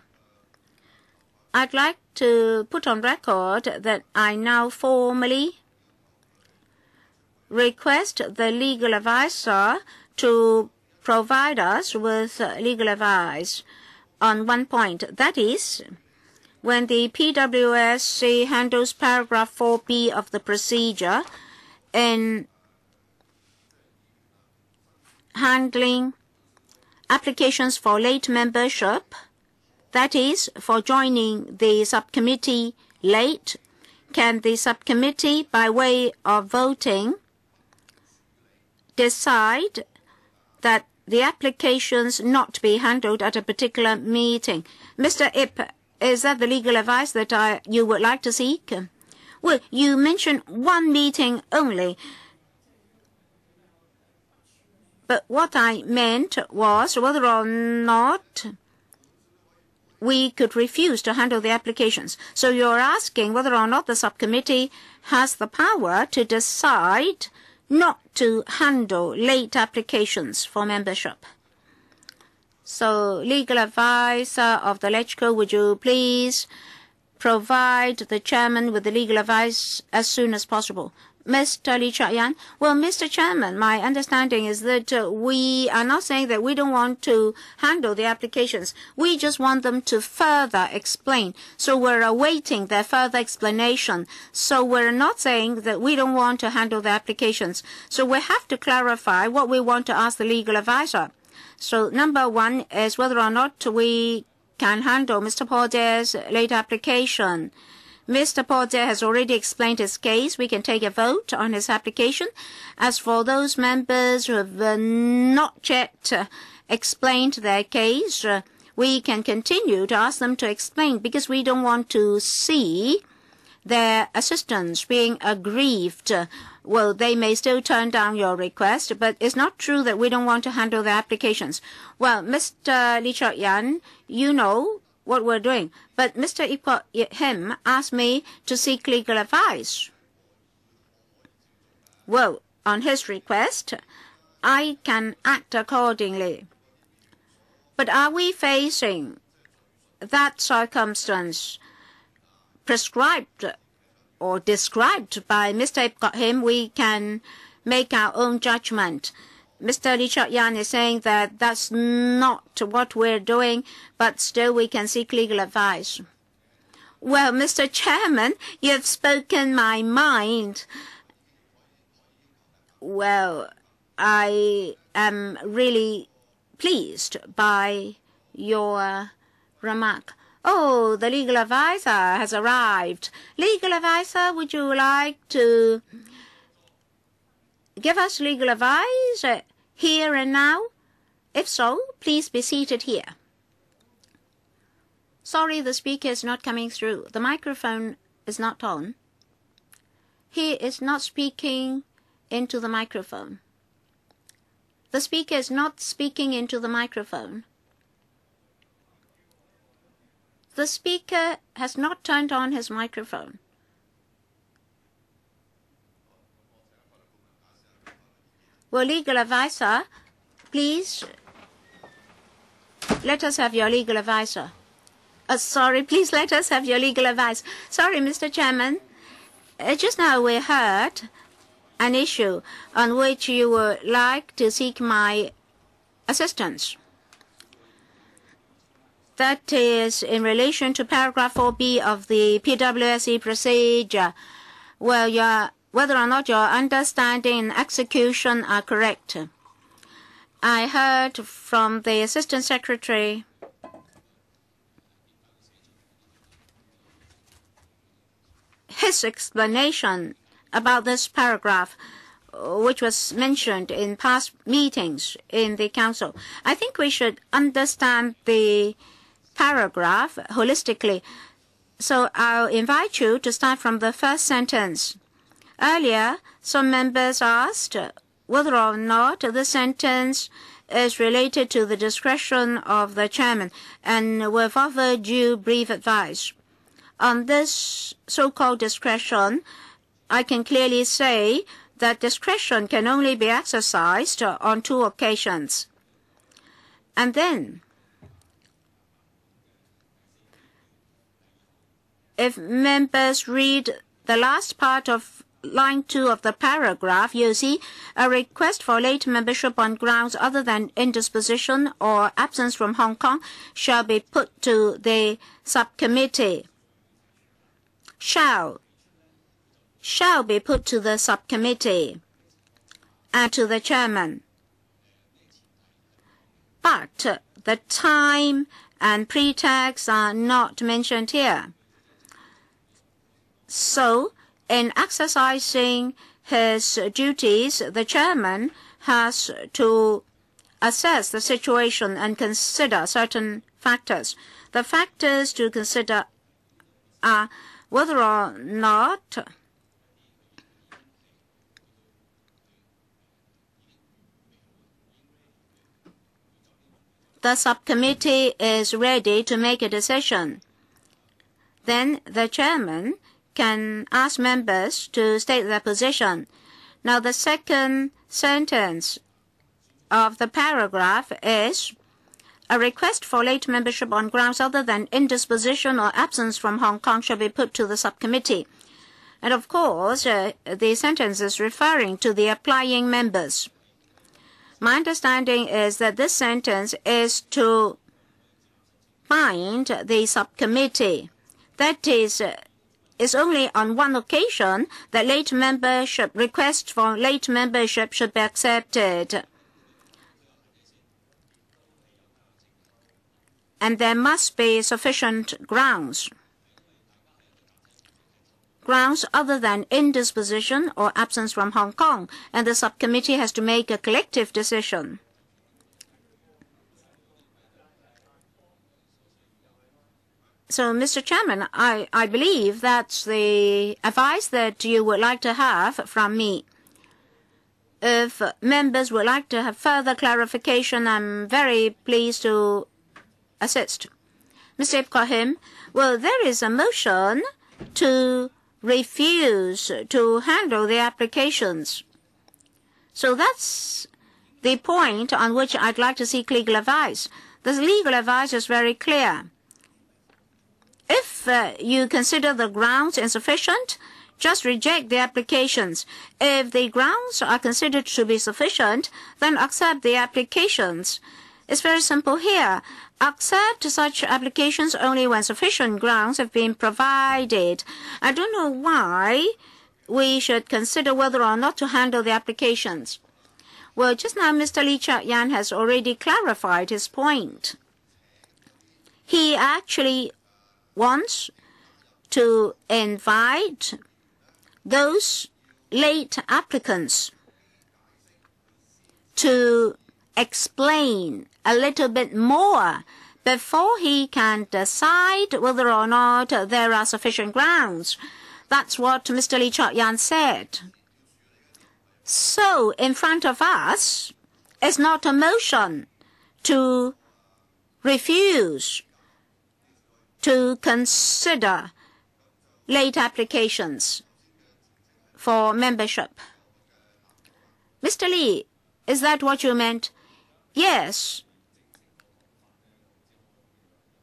I'd like to put on record that I now formally request the legal advisor to provide us with legal advice on one point. That is, when the PWSC handles paragraph 4B of the procedure in handling applications for late membership, that is, for joining the subcommittee late, can the subcommittee, by way of voting, decide that the applications not be handled at a particular meeting? Mr. Ip, is that the legal advice that you would like to seek? Well, you mentioned one meeting only. But what I meant was whether or not we could refuse to handle the applications. So you're asking whether or not the subcommittee has the power to decide not to handle late applications for membership. So, legal advisor of the LegCo, would you please provide the chairman with the legal advice as soon as possible? Mr. Lee Cheuk-yan. Well, Mr. Chairman, my understanding is that we are not saying that we don't want to handle the applications. We just want them to further explain. So we're awaiting their further explanation. So we're not saying that we don't want to handle the applications. So we have to clarify what we want to ask the legal advisor. So number one is whether or not we can handle Mr. Paul Dere's late application. Mr. Paul Dere has already explained his case. We can take a vote on his application. As for those members who have not yet explained their case, we can continue to ask them to explain because we don't want to see their assistants being aggrieved. Well, they may still turn down your request, but it's not true that we don't want to handle their applications. Well, Mr. Lee Cheuk-yan, you know what we're doing. But Mr. Ip Kwok-him asked me to seek legal advice. Well, on his request, I can act accordingly. But are we facing that circumstance prescribed or described by Mr. Ip Kwok-him? We can make our own judgment. Mr. Lee Cheuk-yan is saying that that's not what we're doing, but still we can seek legal advice. Well, Mr. Chairman, you have spoken my mind. Well, I am really pleased by your remark. Oh, the legal advisor has arrived. Legal advisor, would you like to give us legal advice here and now? If so, please be seated here. Sorry, the speaker is not coming through. The microphone is not on. He is not speaking into the microphone. The speaker is not speaking into the microphone. The speaker has not turned on his microphone. Well, legal advisor, please let us have your legal advisor. Sorry, please let us have your legal advice. Sorry, Mr. Chairman. Just now we heard an issue on which you would like to seek my assistance. That is in relation to paragraph 4B of the PWSC procedure. Well, whether or not your understanding and execution are correct. I heard from the Assistant Secretary his explanation about this paragraph, which was mentioned in past meetings in the Council. I think we should understand the paragraph holistically. So I'll invite you to start from the first sentence. Earlier, some members asked whether or not the sentence is related to the discretion of the chairman, and we've offered you brief advice. On this so-called discretion, I can clearly say that discretion can only be exercised on two occasions. And then, if members read the last part of line 2 of the paragraph, you see a request for late membership on grounds other than indisposition or absence from Hong Kong shall be put to the subcommittee. Shall be put to the subcommittee and to the chairman. But the time and pretext are not mentioned here. So, in exercising his duties, the chairman has to assess the situation and consider certain factors. The factors to consider are whether or not the subcommittee is ready to make a decision. Then the chairman can ask members to state their position. Now, the second sentence of the paragraph is a request for late membership on grounds other than indisposition or absence from Hong Kong shall be put to the subcommittee. And of course, the sentence is referring to the applying members. My understanding is that this sentence is to bind the subcommittee. That is, it's only on one occasion that late membership, requests for late membership should be accepted. And there must be sufficient grounds. Grounds other than indisposition or absence from Hong Kong, and the subcommittee has to make a collective decision. So, Mr. Chairman, I believe that's the advice that you would like to have from me. If members would like to have further clarification, I'm very pleased to assist. Mr. Ip Kwok-him, well, there is a motion to refuse to handle the applications. So that's the point on which I'd like to seek legal advice. The legal advice is very clear. If you consider the grounds insufficient, just reject the applications. If the grounds are considered to be sufficient, then accept the applications. It's very simple here. Accept such applications only when sufficient grounds have been provided. I don't know why we should consider whether or not to handle the applications. Well, just now Mr. Lee Cheuk-yan has already clarified his point. He actually wants to invite those late applicants to explain a little bit more before he can decide whether or not there are sufficient grounds. That's what Mr. Lee Cheuk-yan said. So, in front of us is not a motion to refuse to consider late applications for membership. Mr. Lee, is that what you meant? Yes.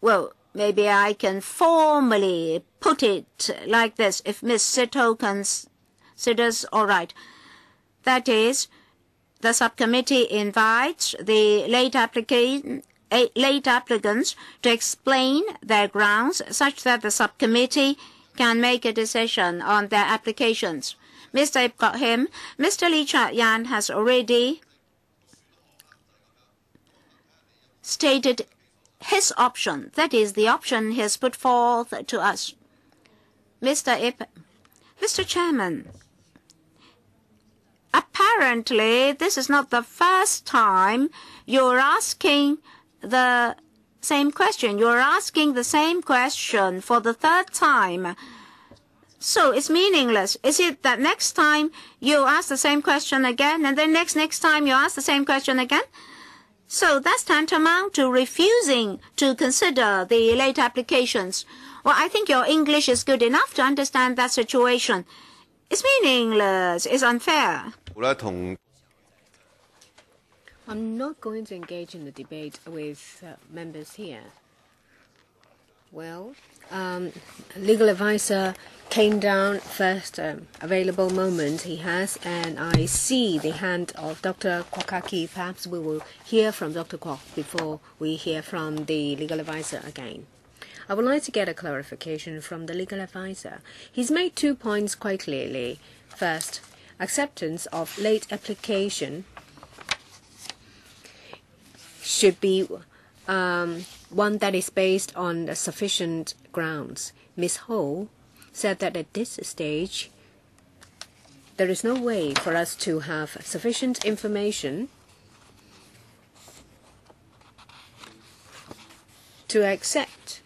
Well, maybe I can formally put it like this, if Ms. Sito considers all right. That is, the subcommittee invites the late applicants to explain their grounds such that the subcommittee can make a decision on their applications. Mr. Ip Kwok-him, Mr. Lee Cheuk-yan has already stated his option, that is the option he has put forth to us. Mr. Chairman, apparently this is not the first time you're asking the same question. You're asking the same question for the third time. So it's meaningless. Is it that next time you ask the same question again, and then next time you ask the same question again? So that's tantamount to refusing to consider the late applications. Well, I think your English is good enough to understand that situation. It's meaningless. It's unfair. I'm not going to engage in the debate with members here. Well, legal advisor came down first available moment he has, and I see the hand of Dr. Kwok Ka-ki. Perhaps we will hear from Dr. Kwok before we hear from the legal advisor again. I would like to get a clarification from the legal advisor. He's made 2 points quite clearly. First, acceptance of late application should be one that is based on sufficient grounds. Ms. Ho said that at this stage, there is no way for us to have sufficient information to accept .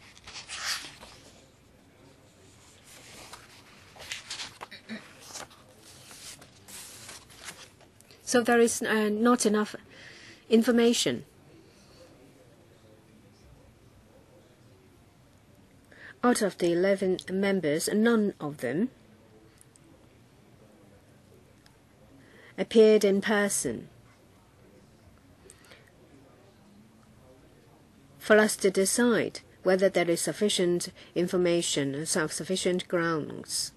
So there is not enough information. Out of the 11 members, none of them appeared in person for us to decide whether there is sufficient information, sufficient grounds.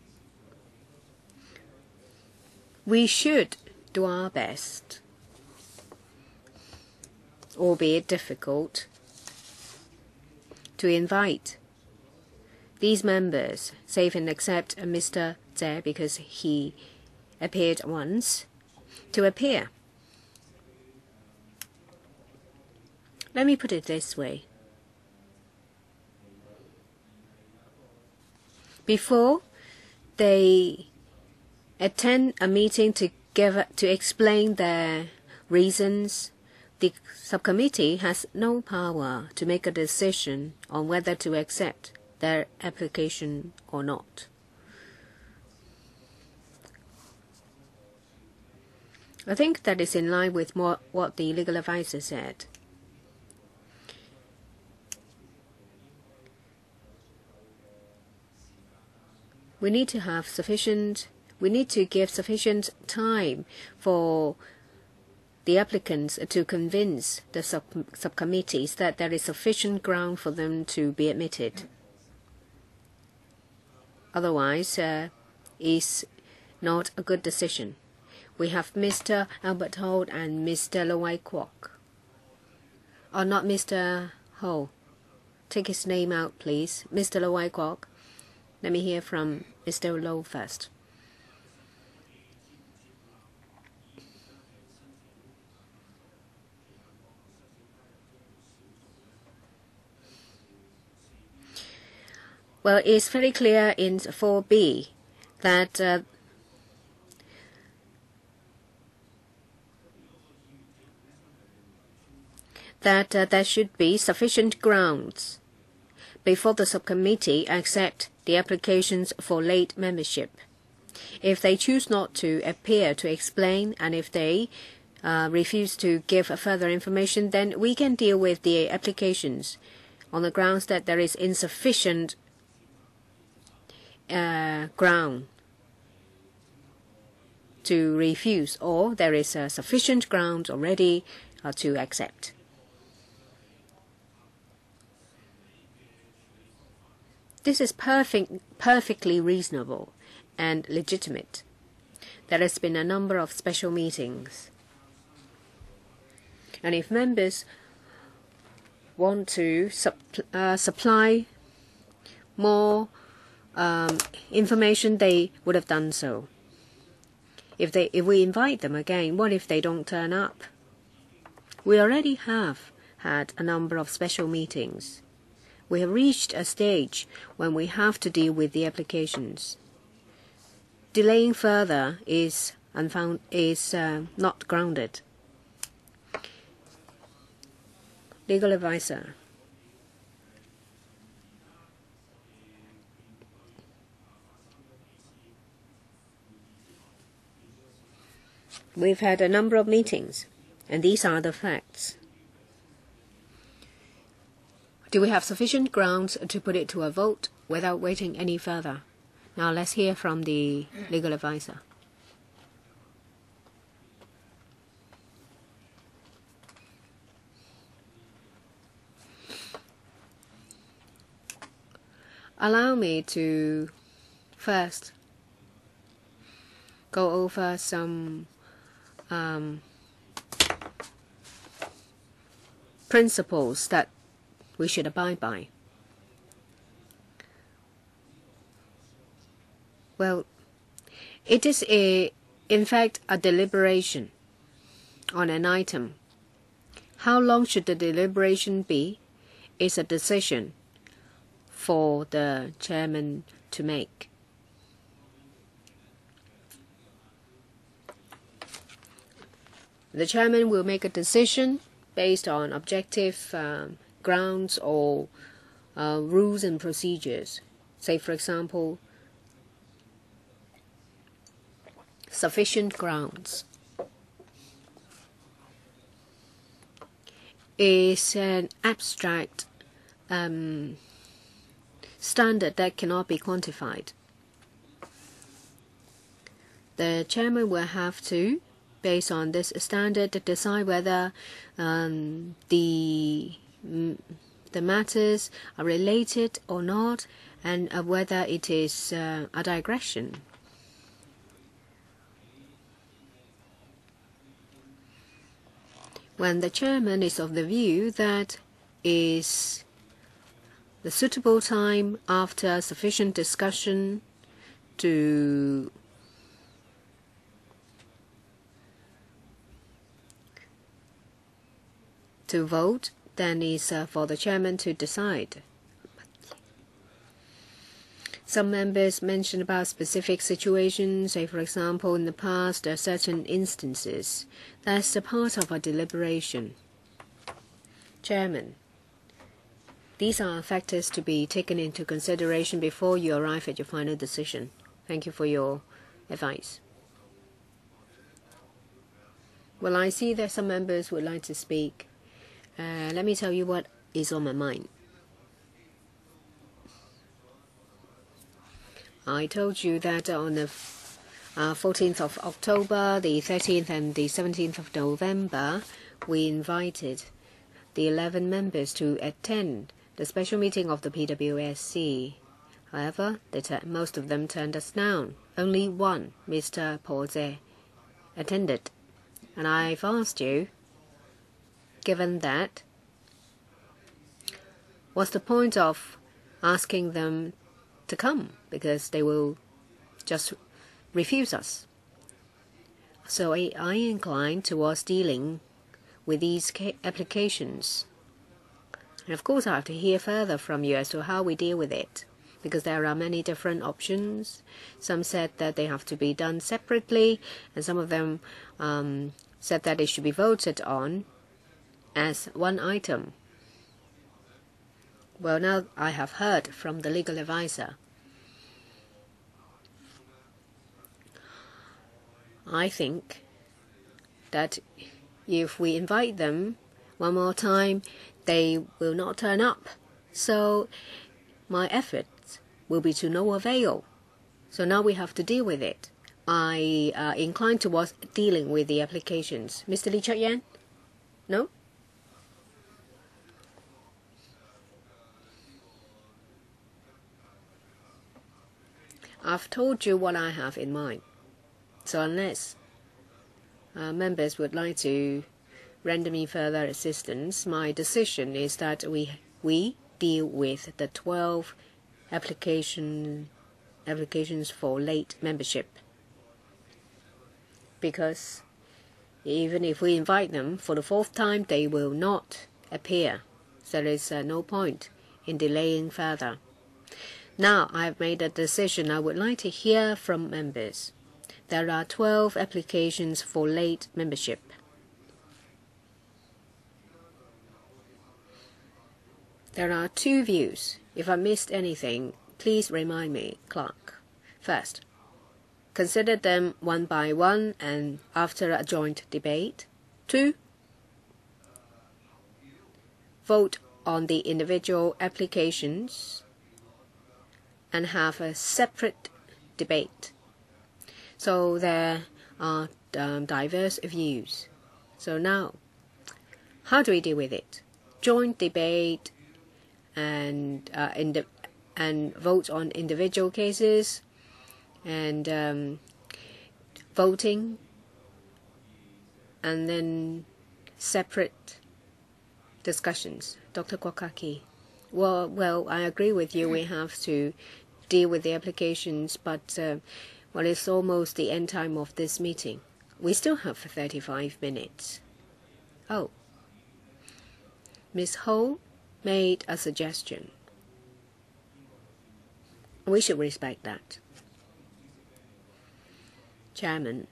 we should do our best, albeit difficult, to invite these members, save and except Mr. Tsai, because he appeared once, to appear. Let me put it this way. Before they attend a meeting to explain their reasons, the subcommittee has no power to make a decision on whether to accept their application or not. I think that is in line with what the legal advisor said. We need to give sufficient time for the applicants to convince the subcommittees that there is sufficient ground for them to be admitted. Otherwise, it's not a good decision. We have Mr. Albert Ho and Mr. Lo Wai-kwok. Or not Mr. Ho. Take his name out, please. Mr. Lo Wai-kwok. Let me hear from Mr. Lo first. Well, it's very clear in 4B that there should be sufficient grounds before the subcommittee accept the applications for late membership. If they choose not to appear to explain, and if they refuse to give further information, then we can deal with the applications on the grounds that there is insufficient ground to refuse, or there is sufficient ground already to accept. This is perfectly reasonable and legitimate. There has been a number of special meetings, and if members want to supply more information, they would have done so. If we invite them again, what if they don't turn up? We already have had a number of special meetings. We have reached a stage when we have to deal with the applications. Delaying further is not grounded. Legal advisor. We've had a number of meetings, and these are the facts. Do we have sufficient grounds to put it to a vote without waiting any further? Now let's hear from the legal advisor. Allow me to first go over some principles that we should abide by. Well, it is in fact a deliberation on an item. How long should the deliberation be is a decision for the chairman to make. The chairman will make a decision based on objective grounds or rules and procedures. Say, for example, sufficient grounds is an abstract standard that cannot be quantified. The chairman will have to, based on this standard, to decide whether the matters are related or not, and whether it is a digression. when the chairman is of the view that is the suitable time after sufficient discussion to vote, then it's for the chairman to decide. Some members mentioned about specific situations, say for example in the past there are certain instances. That's a part of our deliberation. Chairman, these are factors to be taken into consideration before you arrive at your final decision. Thank you for your advice. Well, I see that some members would like to speak. Let me tell you what is on my mind. I told you that on the 14th of October, the 13th and the 17th of November, we invited the 11 members to attend the special meeting of the PWSC. However, most of them turned us down. Only one, Mr. Paul TSE, attended. And I've asked you, given that, what's the point of asking them to come, because they will just refuse us. So I incline towards dealing with these applications. And of course I have to hear further from you as to how we deal with it, because there are many different options. Some said that they have to be done separately, and some of them said that it should be voted on as one item. Well, now I have heard from the legal advisor. I think that if we invite them one more time, they will not turn up. So my efforts will be to no avail. So now we have to deal with it. I incline towards dealing with the applications. Mr. Lee Cheuk-yan? No? I've told you what I have in mind. So unless members would like to render me further assistance, my decision is that we deal with the 12 applications for late membership. Because even if we invite them for the 4th time, they will not appear. So there is no point in delaying further. Now I've made a decision. I would like to hear from members. There are 12 applications for late membership. There are two views. If I missed anything, please remind me, clerk. First, consider them one by one and after a joint debate. 2, vote on the individual applications and have a separate debate. So there are diverse views. So now, how do we deal with it? Joint debate and vote on individual cases and voting, and then separate discussions. Dr. Kwok Ka-ki. Well, I agree with you. We have to deal with the applications, but well, it's almost the end time of this meeting. We still have 35 minutes. Oh, Ms. Ho made a suggestion. We should respect that. Chairman.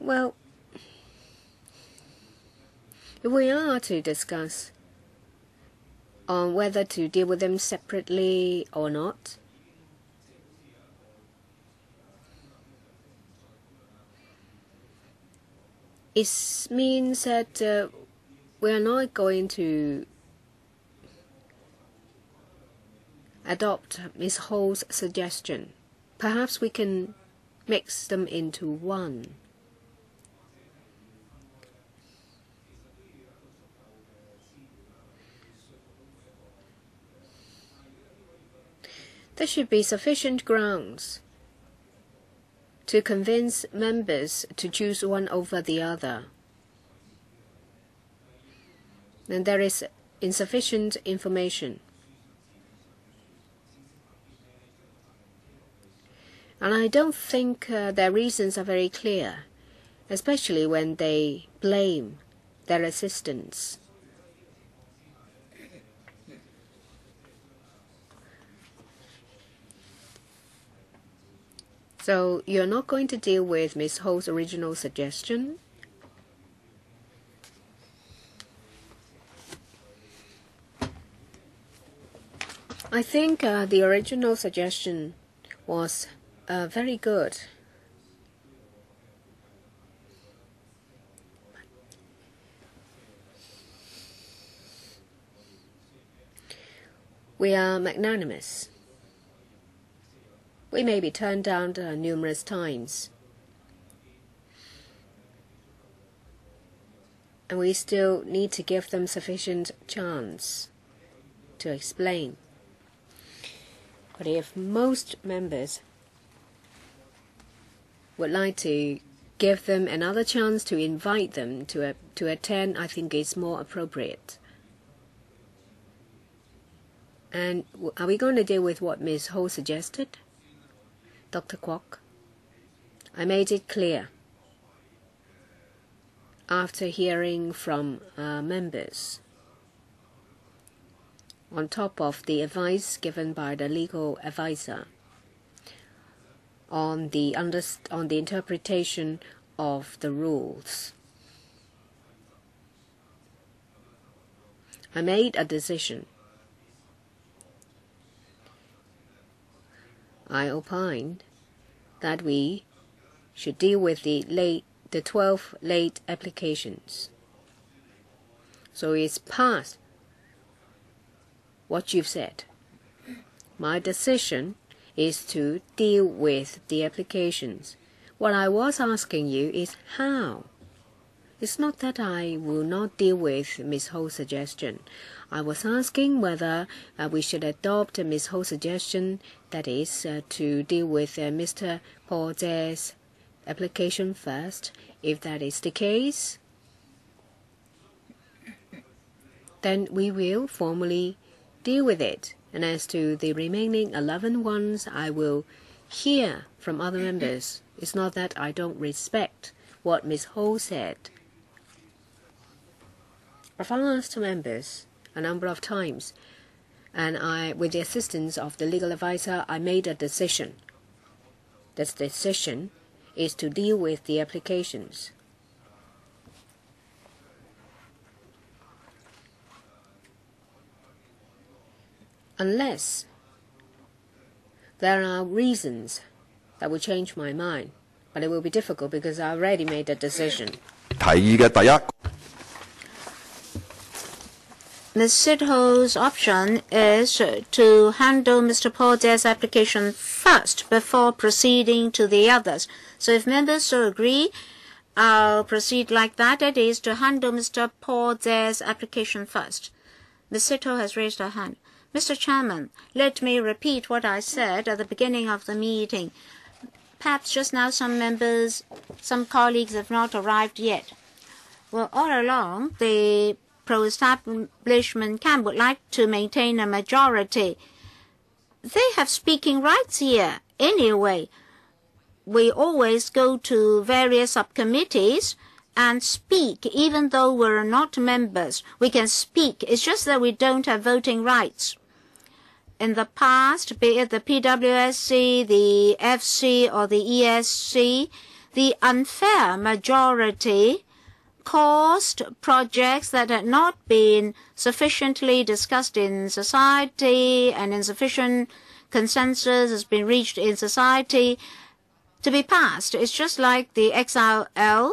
Well, if we are to discuss on whether to deal with them separately or not, it means that we are not going to adopt Ms. Ho's suggestion. Perhaps we can mix them into one. There should be sufficient grounds to convince members to choose one over the other. And there is insufficient information. And I don't think their reasons are very clear, especially when they blame their assistants. So you're not going to deal with Ms. Ho's original suggestion? I think the original suggestion was very good. We are magnanimous. We may be turned down numerous times, and we still need to give them sufficient chance to explain. But if most members would like to give them another chance, to invite them to attend, I think it's more appropriate. And are we going to deal with what Ms. Ho suggested? Dr. Kwok, I made it clear after hearing from members, on top of the advice given by the legal advisor on the interpretation of the rules. I made a decision. I opined that we should deal with the 12 late applications. So it's past what you've said. My decision is to deal with the applications. What I was asking you is how. It's not that I will not deal with Ms. Ho's suggestion. I was asking whether we should adopt Ms. Ho's suggestion, that is, to deal with Mr. Paul Tse's application first. If that is the case, then we will formally deal with it. And as to the remaining 11 ones, I will hear from other members. It's not that I don't respect what Ms. Ho said. I've asked members a number of times, and I, with the assistance of the legal advisor, I made a decision. This decision is to deal with the applications. Unless there are reasons that will change my mind, but it will be difficult because I already made a decision. Mr. Ho's option is to handle Mr. Paul Tse's application first before proceeding to the others. So if members agree, I'll proceed like that. That is to handle Mr. Paul Tse's application first. Mr. Ho has raised her hand. Mr. Chairman, let me repeat what I said at the beginning of the meeting. Perhaps just now some colleagues have not arrived yet. Well, all along, the pro-establishment camp would like to maintain a majority. They have speaking rights here. Anyway, we always go to various subcommittees and speak, even though we're not members. We can speak. It's just that we don't have voting rights. In the past, be it the PWSC, the FC, or the ESC, the unfair majority caused projects that had not been sufficiently discussed in society, and insufficient consensus has been reached in society, to be passed. It's just like the XRL,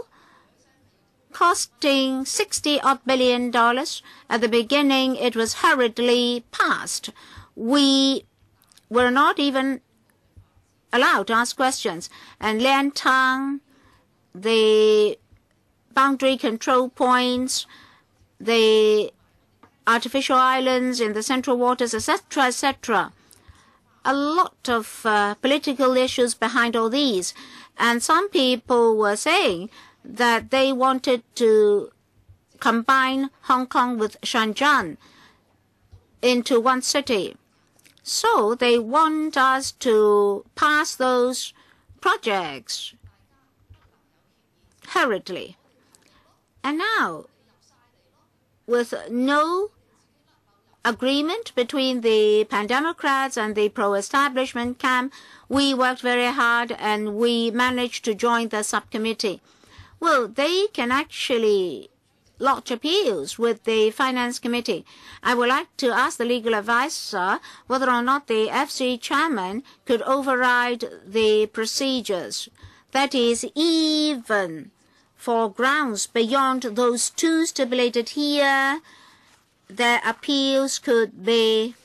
costing $60-odd billion. At the beginning, it was hurriedly passed. We were not even allowed to ask questions. And Liantang, the boundary control points, the artificial islands in the central waters, etc., etc. a lot of political issues behind all these. And some people were saying that they wanted to combine Hong Kong with Shenzhen into one city. So they want us to pass those projects hurriedly. And now, with no agreement between the pan-democrats and the pro-establishment camp, we worked very hard and we managed to join the subcommittee. Well, they can actually lodge appeals with the Finance Committee. I would like to ask the legal advisor whether or not the FC chairman could override the procedures. That is, even for grounds beyond those two stipulated here, their appeals could be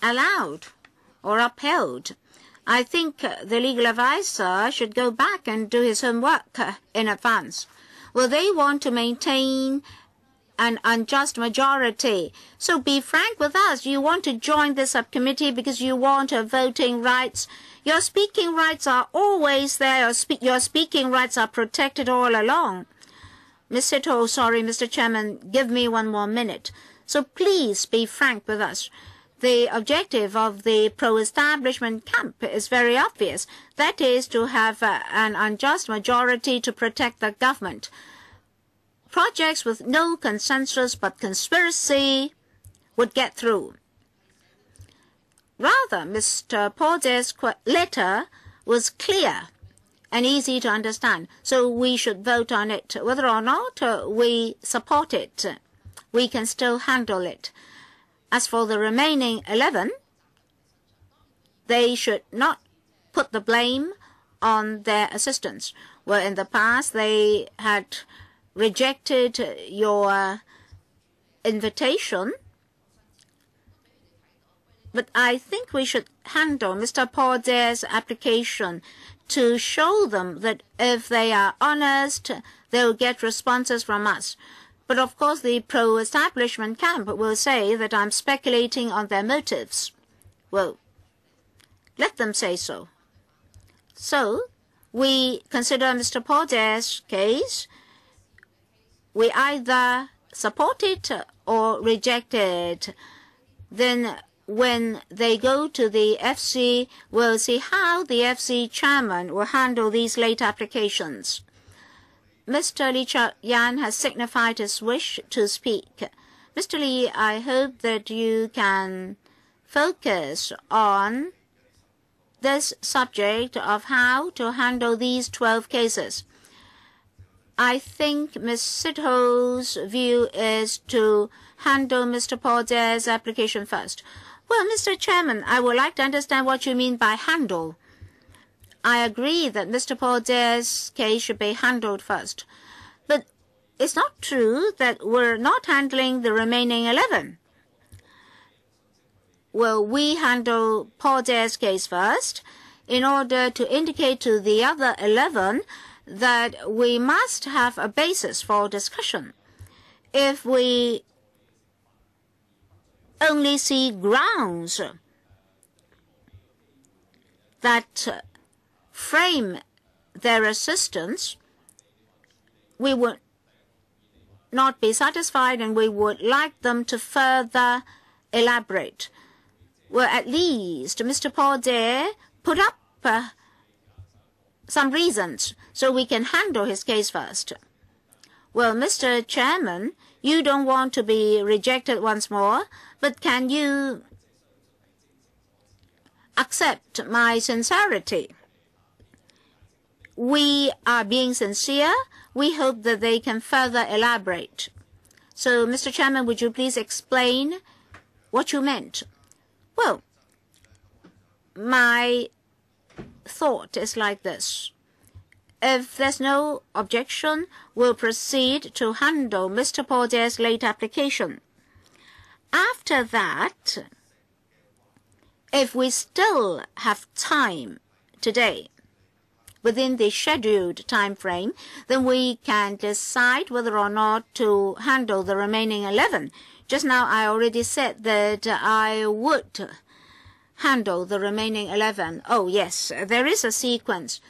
allowed or upheld. I think the legal advisor should go back and do his homework in advance. Well, they want to maintain an unjust majority. So be frank with us. You want to join the subcommittee because you want voting rights. Your speaking rights are always there. Your speaking rights are protected all along. Mr. To, sorry, Mr. Chairman, give me one more minute. So please be frank with us. The objective of the pro-establishment camp is very obvious. That is to have an unjust majority to protect the government. Projects with no consensus but conspiracy would get through. Rather, Mr. Paul TSE's letter was clear and easy to understand, so we should vote on it. Whether or not we support it, we can still handle it. As for the remaining 11, they should not put the blame on their assistants. Well, in the past, they had rejected your invitation. But I think we should handle Mr. Paul TSE's application to show them that if they are honest, they will get responses from us. But of course, the pro-establishment camp will say that I'm speculating on their motives. Well, let them say so. So, we consider Mr. Paul TSE's case. We either support it or reject it. Then, when they go to the FC, we'll see how the FC chairman will handle these late applications. Mr. Lee Cheuk-yan has signified his wish to speak. Mr. Lee, I hope that you can focus on this subject of how to handle these 12 cases. I think Ms. Sitho's view is to handle Mr. Paul TSE's application first. Well, Mr. Chairman, I would like to understand what you mean by handle. I agree that Mr. Paul TSE's case should be handled first. But it's not true that we're not handling the remaining 11. Well, we handle Paul TSE's case first in order to indicate to the other 11 that we must have a basis for discussion. If we only see grounds that frame their assistance, we would not be satisfied and we would like them to further elaborate. Well, at least Mr. Paul TSE put up some reasons so we can handle his case first. Well, Mr. Chairman, you don't want to be rejected once more, but can you accept my sincerity? We are being sincere. We hope that they can further elaborate. So, Mr. Chairman, would you please explain what you meant? Well, my thought is like this. If there's no objection, we'll proceed to handle Mr. Paul TSE's late application. After that, if we still have time today, within the scheduled time frame, then we can decide whether or not to handle the remaining 11. Just now I already said that I would handle the remaining 11? Oh, yes, there is a sequence.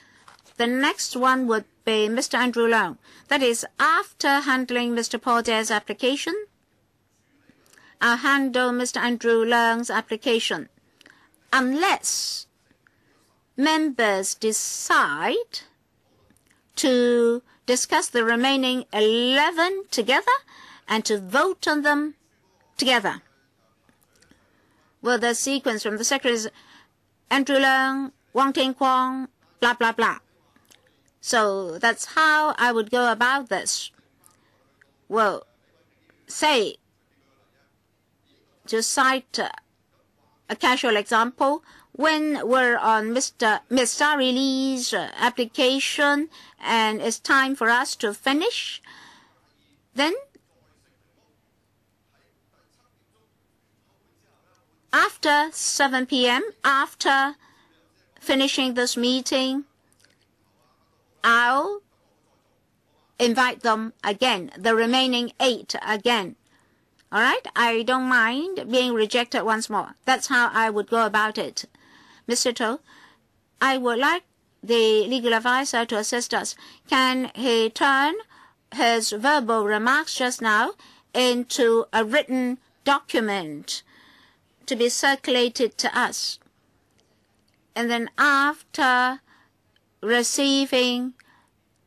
The next one would be Mr. Andrew Leung. That is, after handling Mr. Paul Tse's application, I'll handle Mr. Andrew Leung's application. Unless members decide to discuss the remaining 11 together and to vote on them together. Well, the sequence from the secretary is Andrew Leung, Wong Ting Kwong, blah, blah, blah. So that's how I would go about this. Well, say, to cite a casual example, when we're on Ms. Sari Lee's application and it's time for us to finish, then after 7 p.m., after finishing this meeting, I'll invite them again, the remaining 8 again. All right? I don't mind being rejected once more. That's how I would go about it. Mr. To, I would like the legal advisor to assist us. Can he turn his verbal remarks just now into a written document to be circulated to us? And then after receiving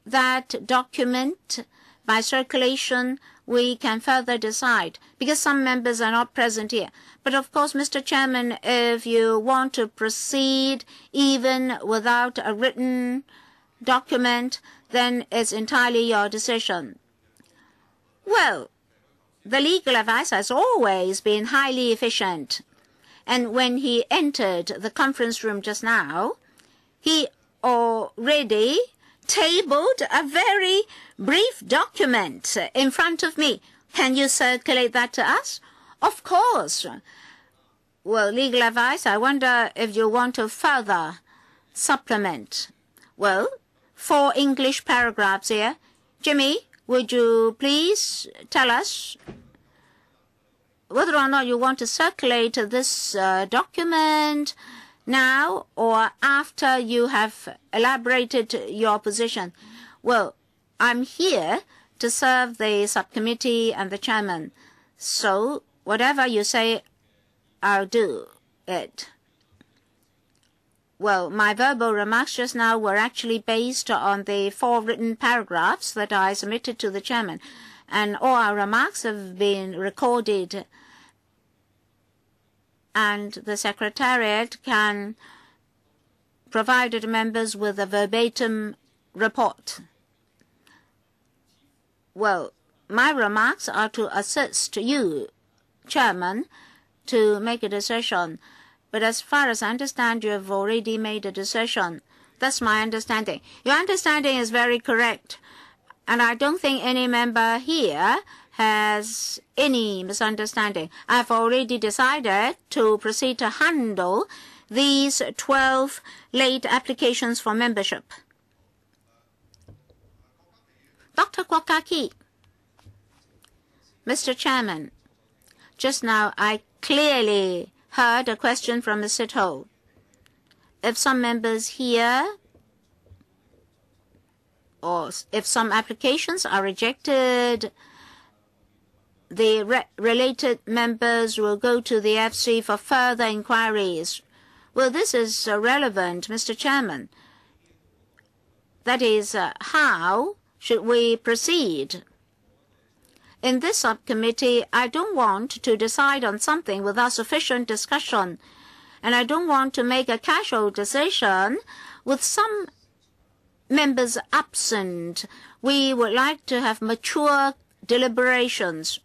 that document by circulation, we can further decide, because some members are not present here. But of course, Mr. Chairman, if you want to proceed even without a written document, then it's entirely your decision. Well, the legal advisor has always been highly efficient. And when he entered the conference room just now, he already tabled a very brief document in front of me. Can you circulate that to us? Of course. Well, legal advice, I wonder if you want to further supplement. Well, 4 English paragraphs here. Jimmy, would you please tell us whether or not you want to circulate this document now or after you have elaborated your position? Well, I'm here to serve the subcommittee and the chairman. So whatever you say, I'll do it. Well, my verbal remarks just now were actually based on the 4 written paragraphs that I submitted to the chairman. And all our remarks have been recorded, and the Secretariat can provide the members with a verbatim report. Well, my remarks are to assist you, Chairman, to make a decision. But as far as I understand, you have already made a decision. That's my understanding. Your understanding is very correct. And I don't think any member here has any misunderstanding. I've already decided to proceed to handle these 12 late applications for membership. Dr. Kwok Ka-ki, Mr. Chairman, just now I clearly heard a question from Mr. To. If some members here, or if some applications are rejected, the related members will go to the FC for further inquiries. Well, this is relevant, Mr. Chairman. That is, how should we proceed? In this subcommittee, I don't want to decide on something without sufficient discussion, and I don't want to make a casual decision with some members absent. We would like to have mature deliberations.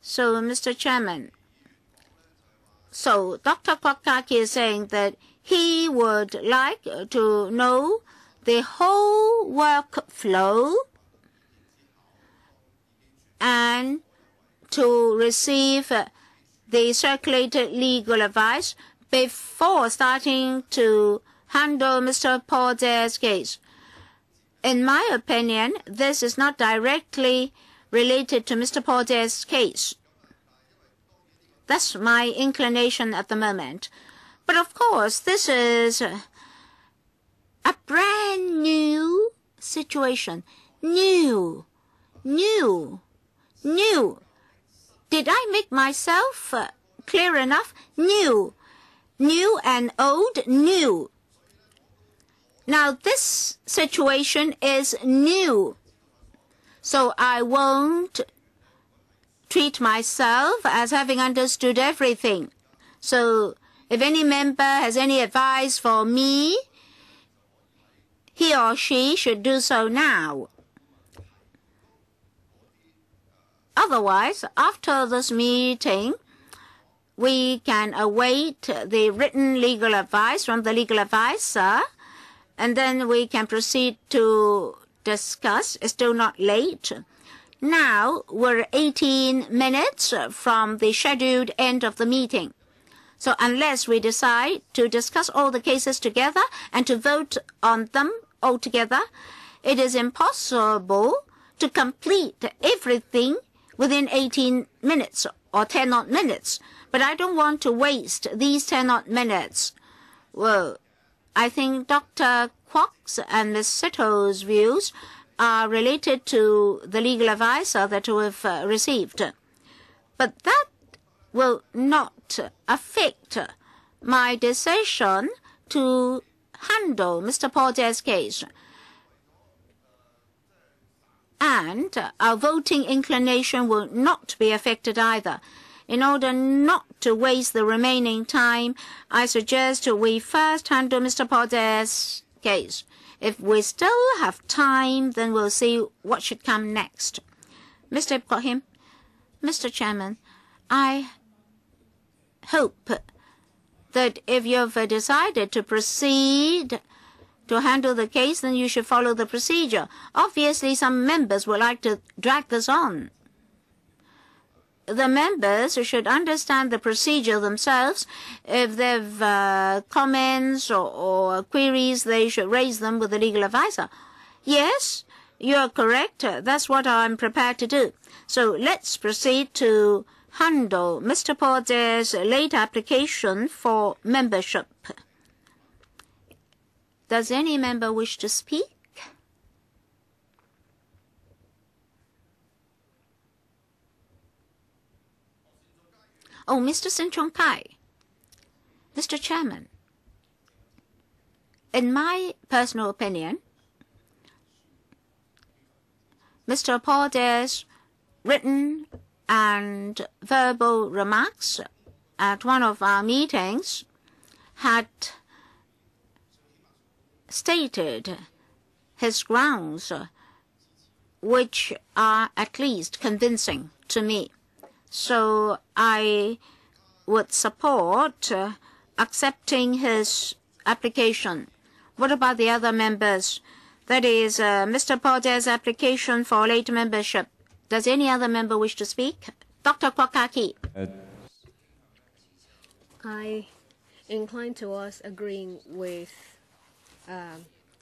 So, Mr. Chairman, so Dr. Kwok Ka-ki is saying that he would like to know the whole workflow and to receive the circulated legal advice before starting to handle Mr. Paul Tse's case. In my opinion, this is not directly related to Mr. Paul Tse's case. That's my inclination at the moment. But of course, this is a brand new situation. New. Did I make myself clear enough? New and old, new. Now, this situation is new. So I won't treat myself as having understood everything. So if any member has any advice for me, he or she should do so now. Otherwise, after this meeting, we can await the written legal advice from the legal advisor, and then we can proceed to discuss. It's still not late. Now, we're 18 minutes from the scheduled end of the meeting. So unless we decide to discuss all the cases together and to vote on them all together, it is impossible to complete everything within 18 minutes or 10 odd minutes. But I don't want to waste these 10 odd minutes. Well, I think Dr. Kwok's and Ms. Sito's views are related to the legal advisor that we've received. But that will not affect my decision to handle Mr. Porter's case. And our voting inclination will not be affected either. In order not to waste the remaining time, I suggest we first handle Mr. Porter's case. If we still have time, then we'll see what should come next. Mr. Ip Kwok-him. Mr. Chairman, I hope that if you've decided to proceed to handle the case, then you should follow the procedure. Obviously, some members would like to drag this on. The members should understand the procedure themselves. If they have comments or queries, they should raise them with the legal advisor. Yes, you're correct. That's what I'm prepared to do. So let's proceed to handle Mr. Porter's late application for membership. Does any member wish to speak? Oh, Mr. Sin Chong Kai. Mr. Chairman, in my personal opinion, Mr. Porter's written and verbal remarks at one of our meetings had stated his grounds, which are at least convincing to me. So I would support accepting his application. What about the other members? That is, Mr. Porter's application for late membership. Does any other member wish to speak? Dr. Kwok Ka-ki. I incline towards agreeing with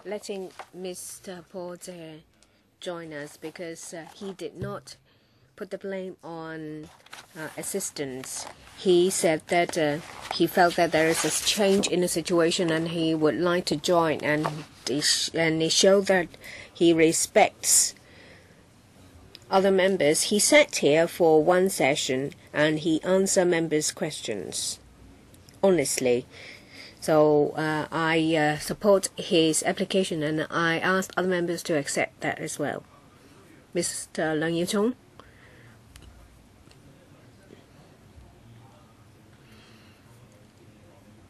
letting Mr. Porter join us, because he did not put the blame on assistants. He said that he felt that there is a change in the situation and he would like to join, and he showed that he respects other members. He sat here for one session and he answered members' questions honestly. So I support his application, and I asked other members to accept that as well. Mr. Leung Yiu-chung.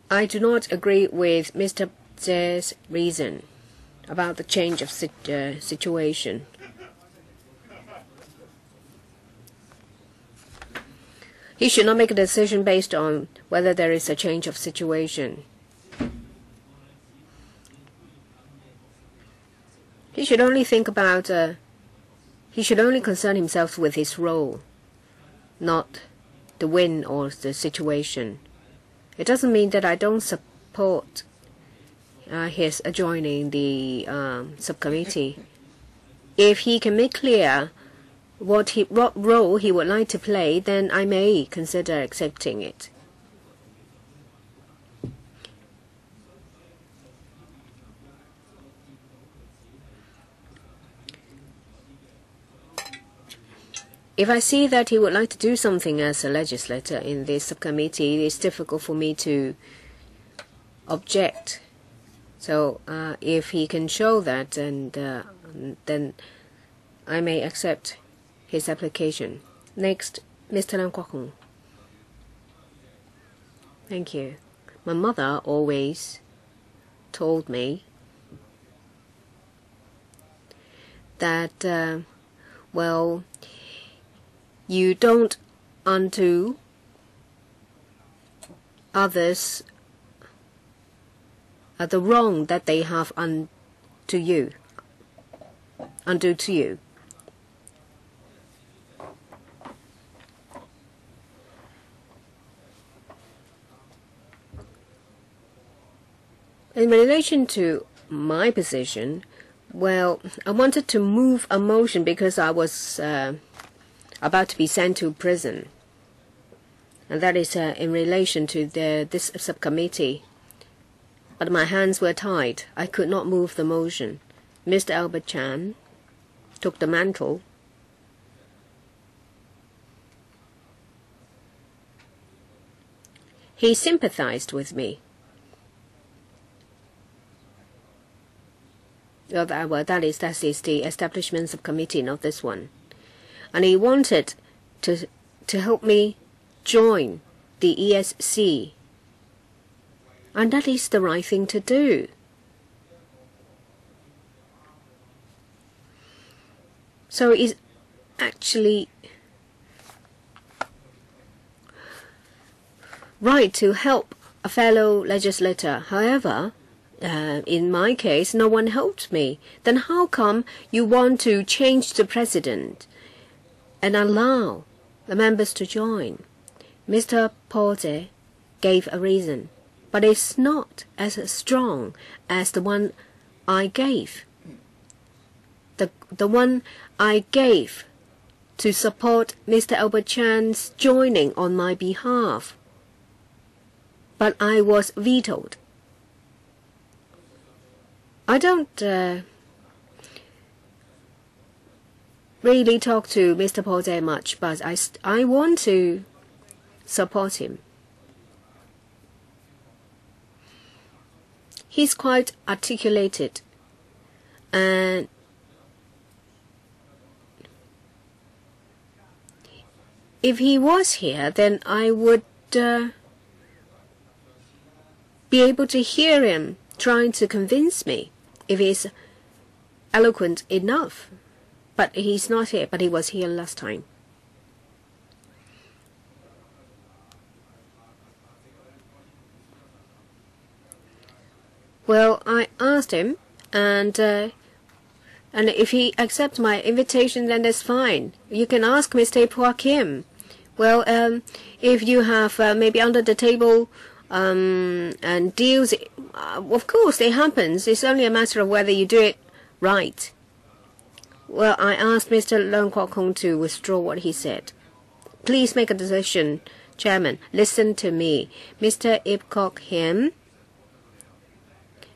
I do not agree with Mr. Tse's reason about the change of situation. He should not make a decision based on whether there is a change of situation. He should only think about, he should only concern himself with his role, not the win or the situation. It doesn't mean that I don't support his adjoining the subcommittee. If he can make clear what role he would like to play, then I may consider accepting it. If I see that he would like to do something as a legislator in this subcommittee, it's difficult for me to object. So if he can show that, and then I may accept his application. Next, Mr. LEUNG Kwok-hung. Thank you. My mother always told me that, well, you don't undo others the wrong that they have undo to you. In relation to my position, well, I wanted to move a motion because I was about to be sent to prison, and that is in relation to this subcommittee. But my hands were tied. I could not move the motion. Mr. Albert Chan took the mantle. He sympathized with me. Well, that is the establishment subcommittee, not this one. And he wanted to help me join the ESC. And that is the right thing to do. So it's actually right to help a fellow legislator. However, in my case, no one helped me. Then how come you want to change the president and allow the members to join? Mr. Paul TSE gave a reason, but it's not as strong as the one I gave. The one I gave to support Mr. Albert Chan's joining on my behalf. But I was vetoed. I don't really talk to Mr. Paul TSE much, but I want to support him. He's quite articulated, and if he was here, then I would be able to hear him trying to convince me if he's eloquent enough. But he's not here, but he was here last time. Well, I asked him, and if he accepts my invitation, then that's fine. You can ask Mr. Ip Kwok-him. Well, if you have maybe under the table and deals, of course it happens. It's only a matter of whether you do it right. Well, I asked Mr. LEUNG Kwok-hung to withdraw what he said. Please make a decision, Chairman. Listen to me, Mr. Ip Kwok-him.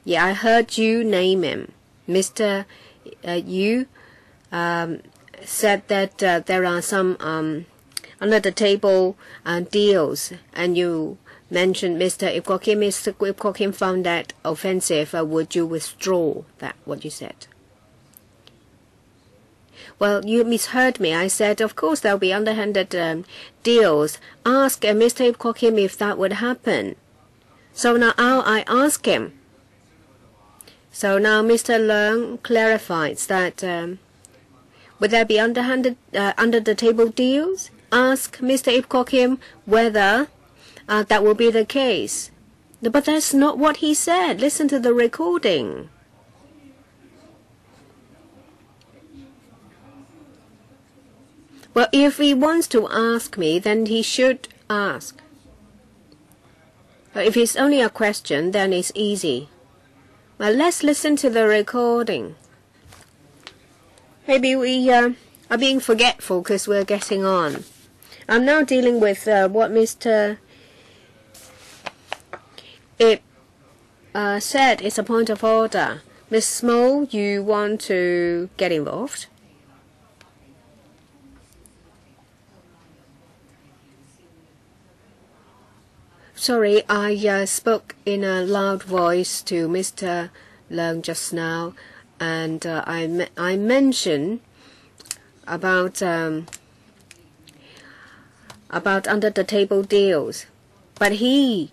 Yeah, I heard you name him. Mr. You said that there are some under-the-table deals, and you mentioned Mr. Ip Kwok-him. Mr. Ip Kwok-him found that offensive. Would you withdraw that, what you said? Well, you misheard me. I said, of course, there will be underhanded deals. Ask Mr. Ip Kwok-him if that would happen. So now I ask him. So now Mr. Leung clarifies that would there be underhanded, under-the-table deals? Ask Mr. Ip Kwok-him whether that will be the case. But that's not what he said. Listen to the recording. Well, if he wants to ask me, then he should ask. If it's only a question, then it's easy. Well, let's listen to the recording. Maybe we are being forgetful because we're getting on. I'm now dealing with what Mr. Ip said is a point of order. Ms. Small, you want to get involved? Sorry, I spoke in a loud voice to Mr. Leung just now, and I mentioned about under-the-table deals, but he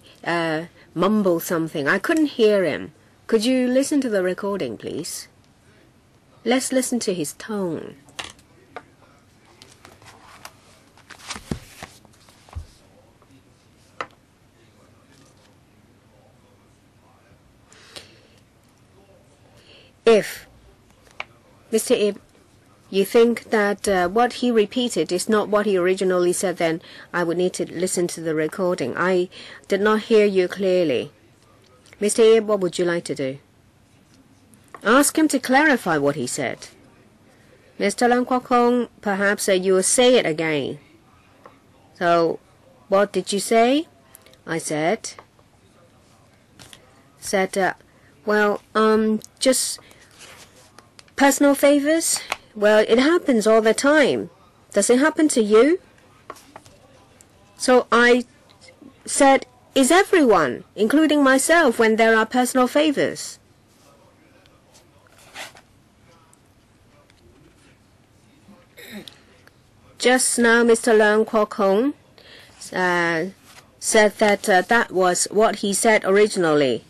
mumbled something. I couldn't hear him. Could you listen to the recording, please? Let's listen to his tone. If, Mr. Ip, you think that what he repeated is not what he originally said, then I would need to listen to the recording. I did not hear you clearly. Mr. Ip, what would you like to do? Ask him to clarify what he said. Mr. Leung Kwok-hung, perhaps you will say it again. So, what did you say? I said, well, just personal favors? Well, it happens all the time. Does it happen to you? So I said, is everyone, including myself, when there are personal favors? Just now, Mr. Leung Kwok-hung said that that was what he said originally.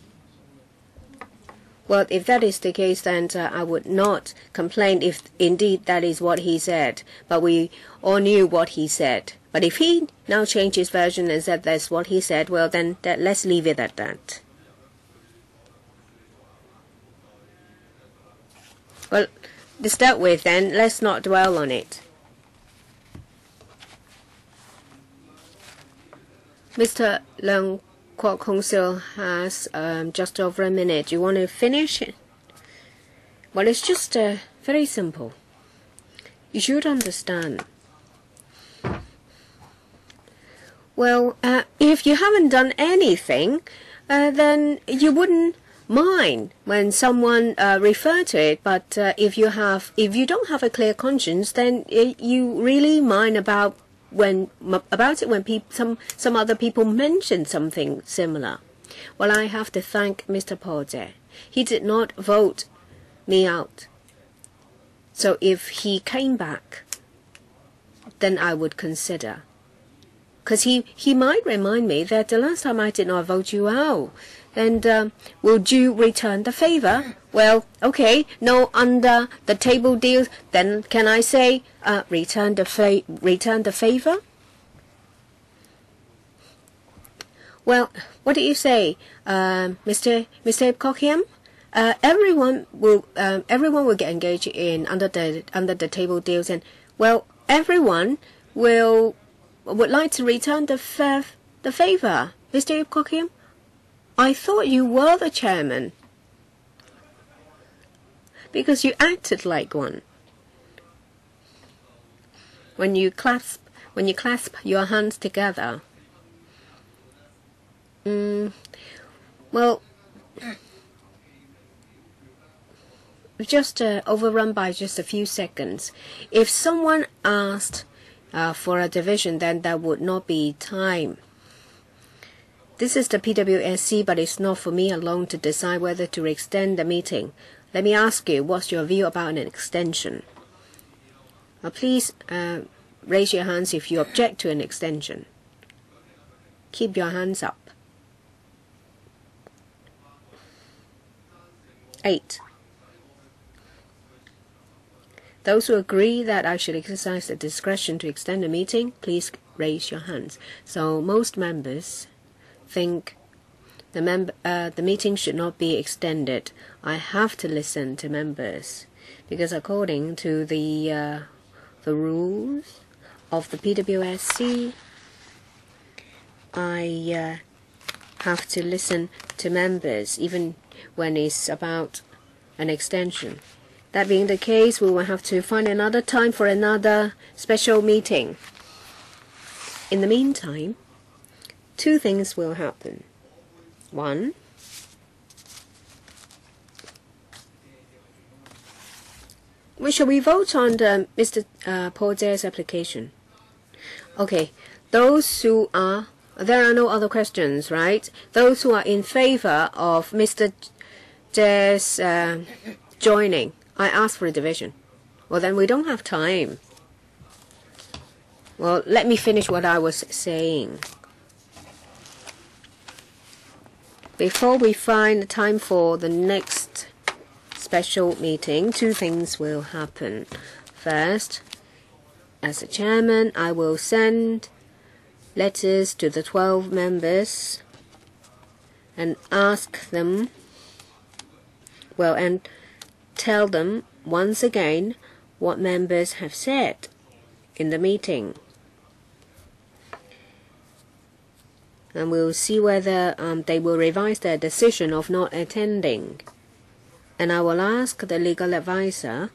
Well, if that is the case, then I would not complain if indeed that is what he said. But we all knew what he said. But if he now changed his version and said that's what he said, well, then let's leave it at that. Well, to start with, then, let's not dwell on it. Mr. Leung Kwok-hung still has just over a minute. You want to finish it? Well, it's just very simple. You should understand. Well, if you haven't done anything, then you wouldn't mind when someone referred to it. But if you don't have a clear conscience, then you really mind about. When other people mentioned something similar. Well, I have to thank Mr. Paul TSE. He did not vote me out. So if he came back, then I would consider. Because he might remind me that the last time I did not vote you out. And would you return the favor? Well, okay, no under the table deals. Then can I say return the favor? Well, what do you say, Mr. Ip Kwok-him? Everyone will get engaged in under the table deals, and well, everyone would like to return the favor, Mr. Ip Kwok-him. I thought you were the chairman, because you acted like one. When you clasp your hands together. Well, just overrun by just a few seconds. If someone asked for a division, then that would not be time. This is the PWSC, but it's not for me alone to decide whether to extend the meeting. Let me ask you, what's your view about an extension? Please raise your hands if you object to an extension. Keep your hands up. 8. Those who agree that I should exercise the discretion to extend the meeting, please raise your hands. So most members think the meeting should not be extended. I have to listen to members, because according to the rules of the PWSC, I have to listen to members even when it's about an extension. That being the case, we will have to find another time for another special meeting. In the meantime, two things will happen. One, shall we vote on Mr. Paul TSE's application? Okay, those who are There are no other questions, right? Those who are in favor of Mr. J's joining, I ask for a division. Well, then we don't have time. Well, let me finish what I was saying. Before we find the time for the next special meeting, two things will happen. First, as a chairman, I will send letters to the 12 members and ask them, well, and tell them once again what members have said in the meeting. And we'll see whether they will revise their decision of not attending. And I will ask the legal advisor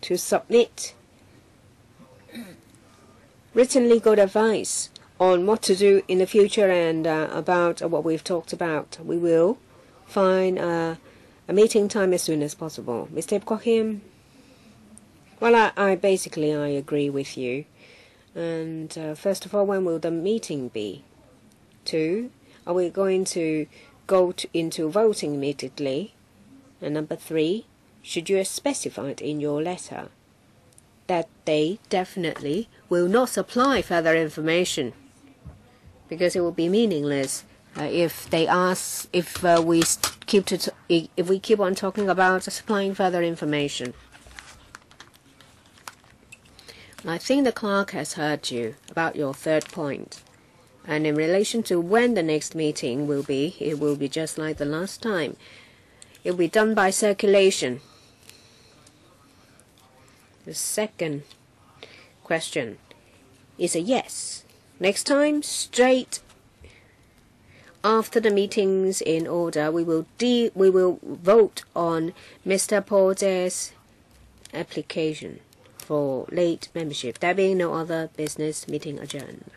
to submit written legal advice on what to do in the future and about what we've talked about. We will find a meeting time as soon as possible. Mr. Ip Kwok-him, well, I agree with you. And first of all, when will the meeting be? Two, are we going to go into voting immediately? And number three, should you have specified in your letter that they definitely will not supply further information, because it will be meaningless if they ask, if we keep on talking about supplying further information. I think the clerk has heard you about your third point, and in relation to when the next meeting will be, it will be just like the last time. It will be done by circulation. The second question is a yes. Next time, straight after the meetings in order, we will vote on Mr. Paul TSE's application for late membership. There being no other business, meeting adjourned.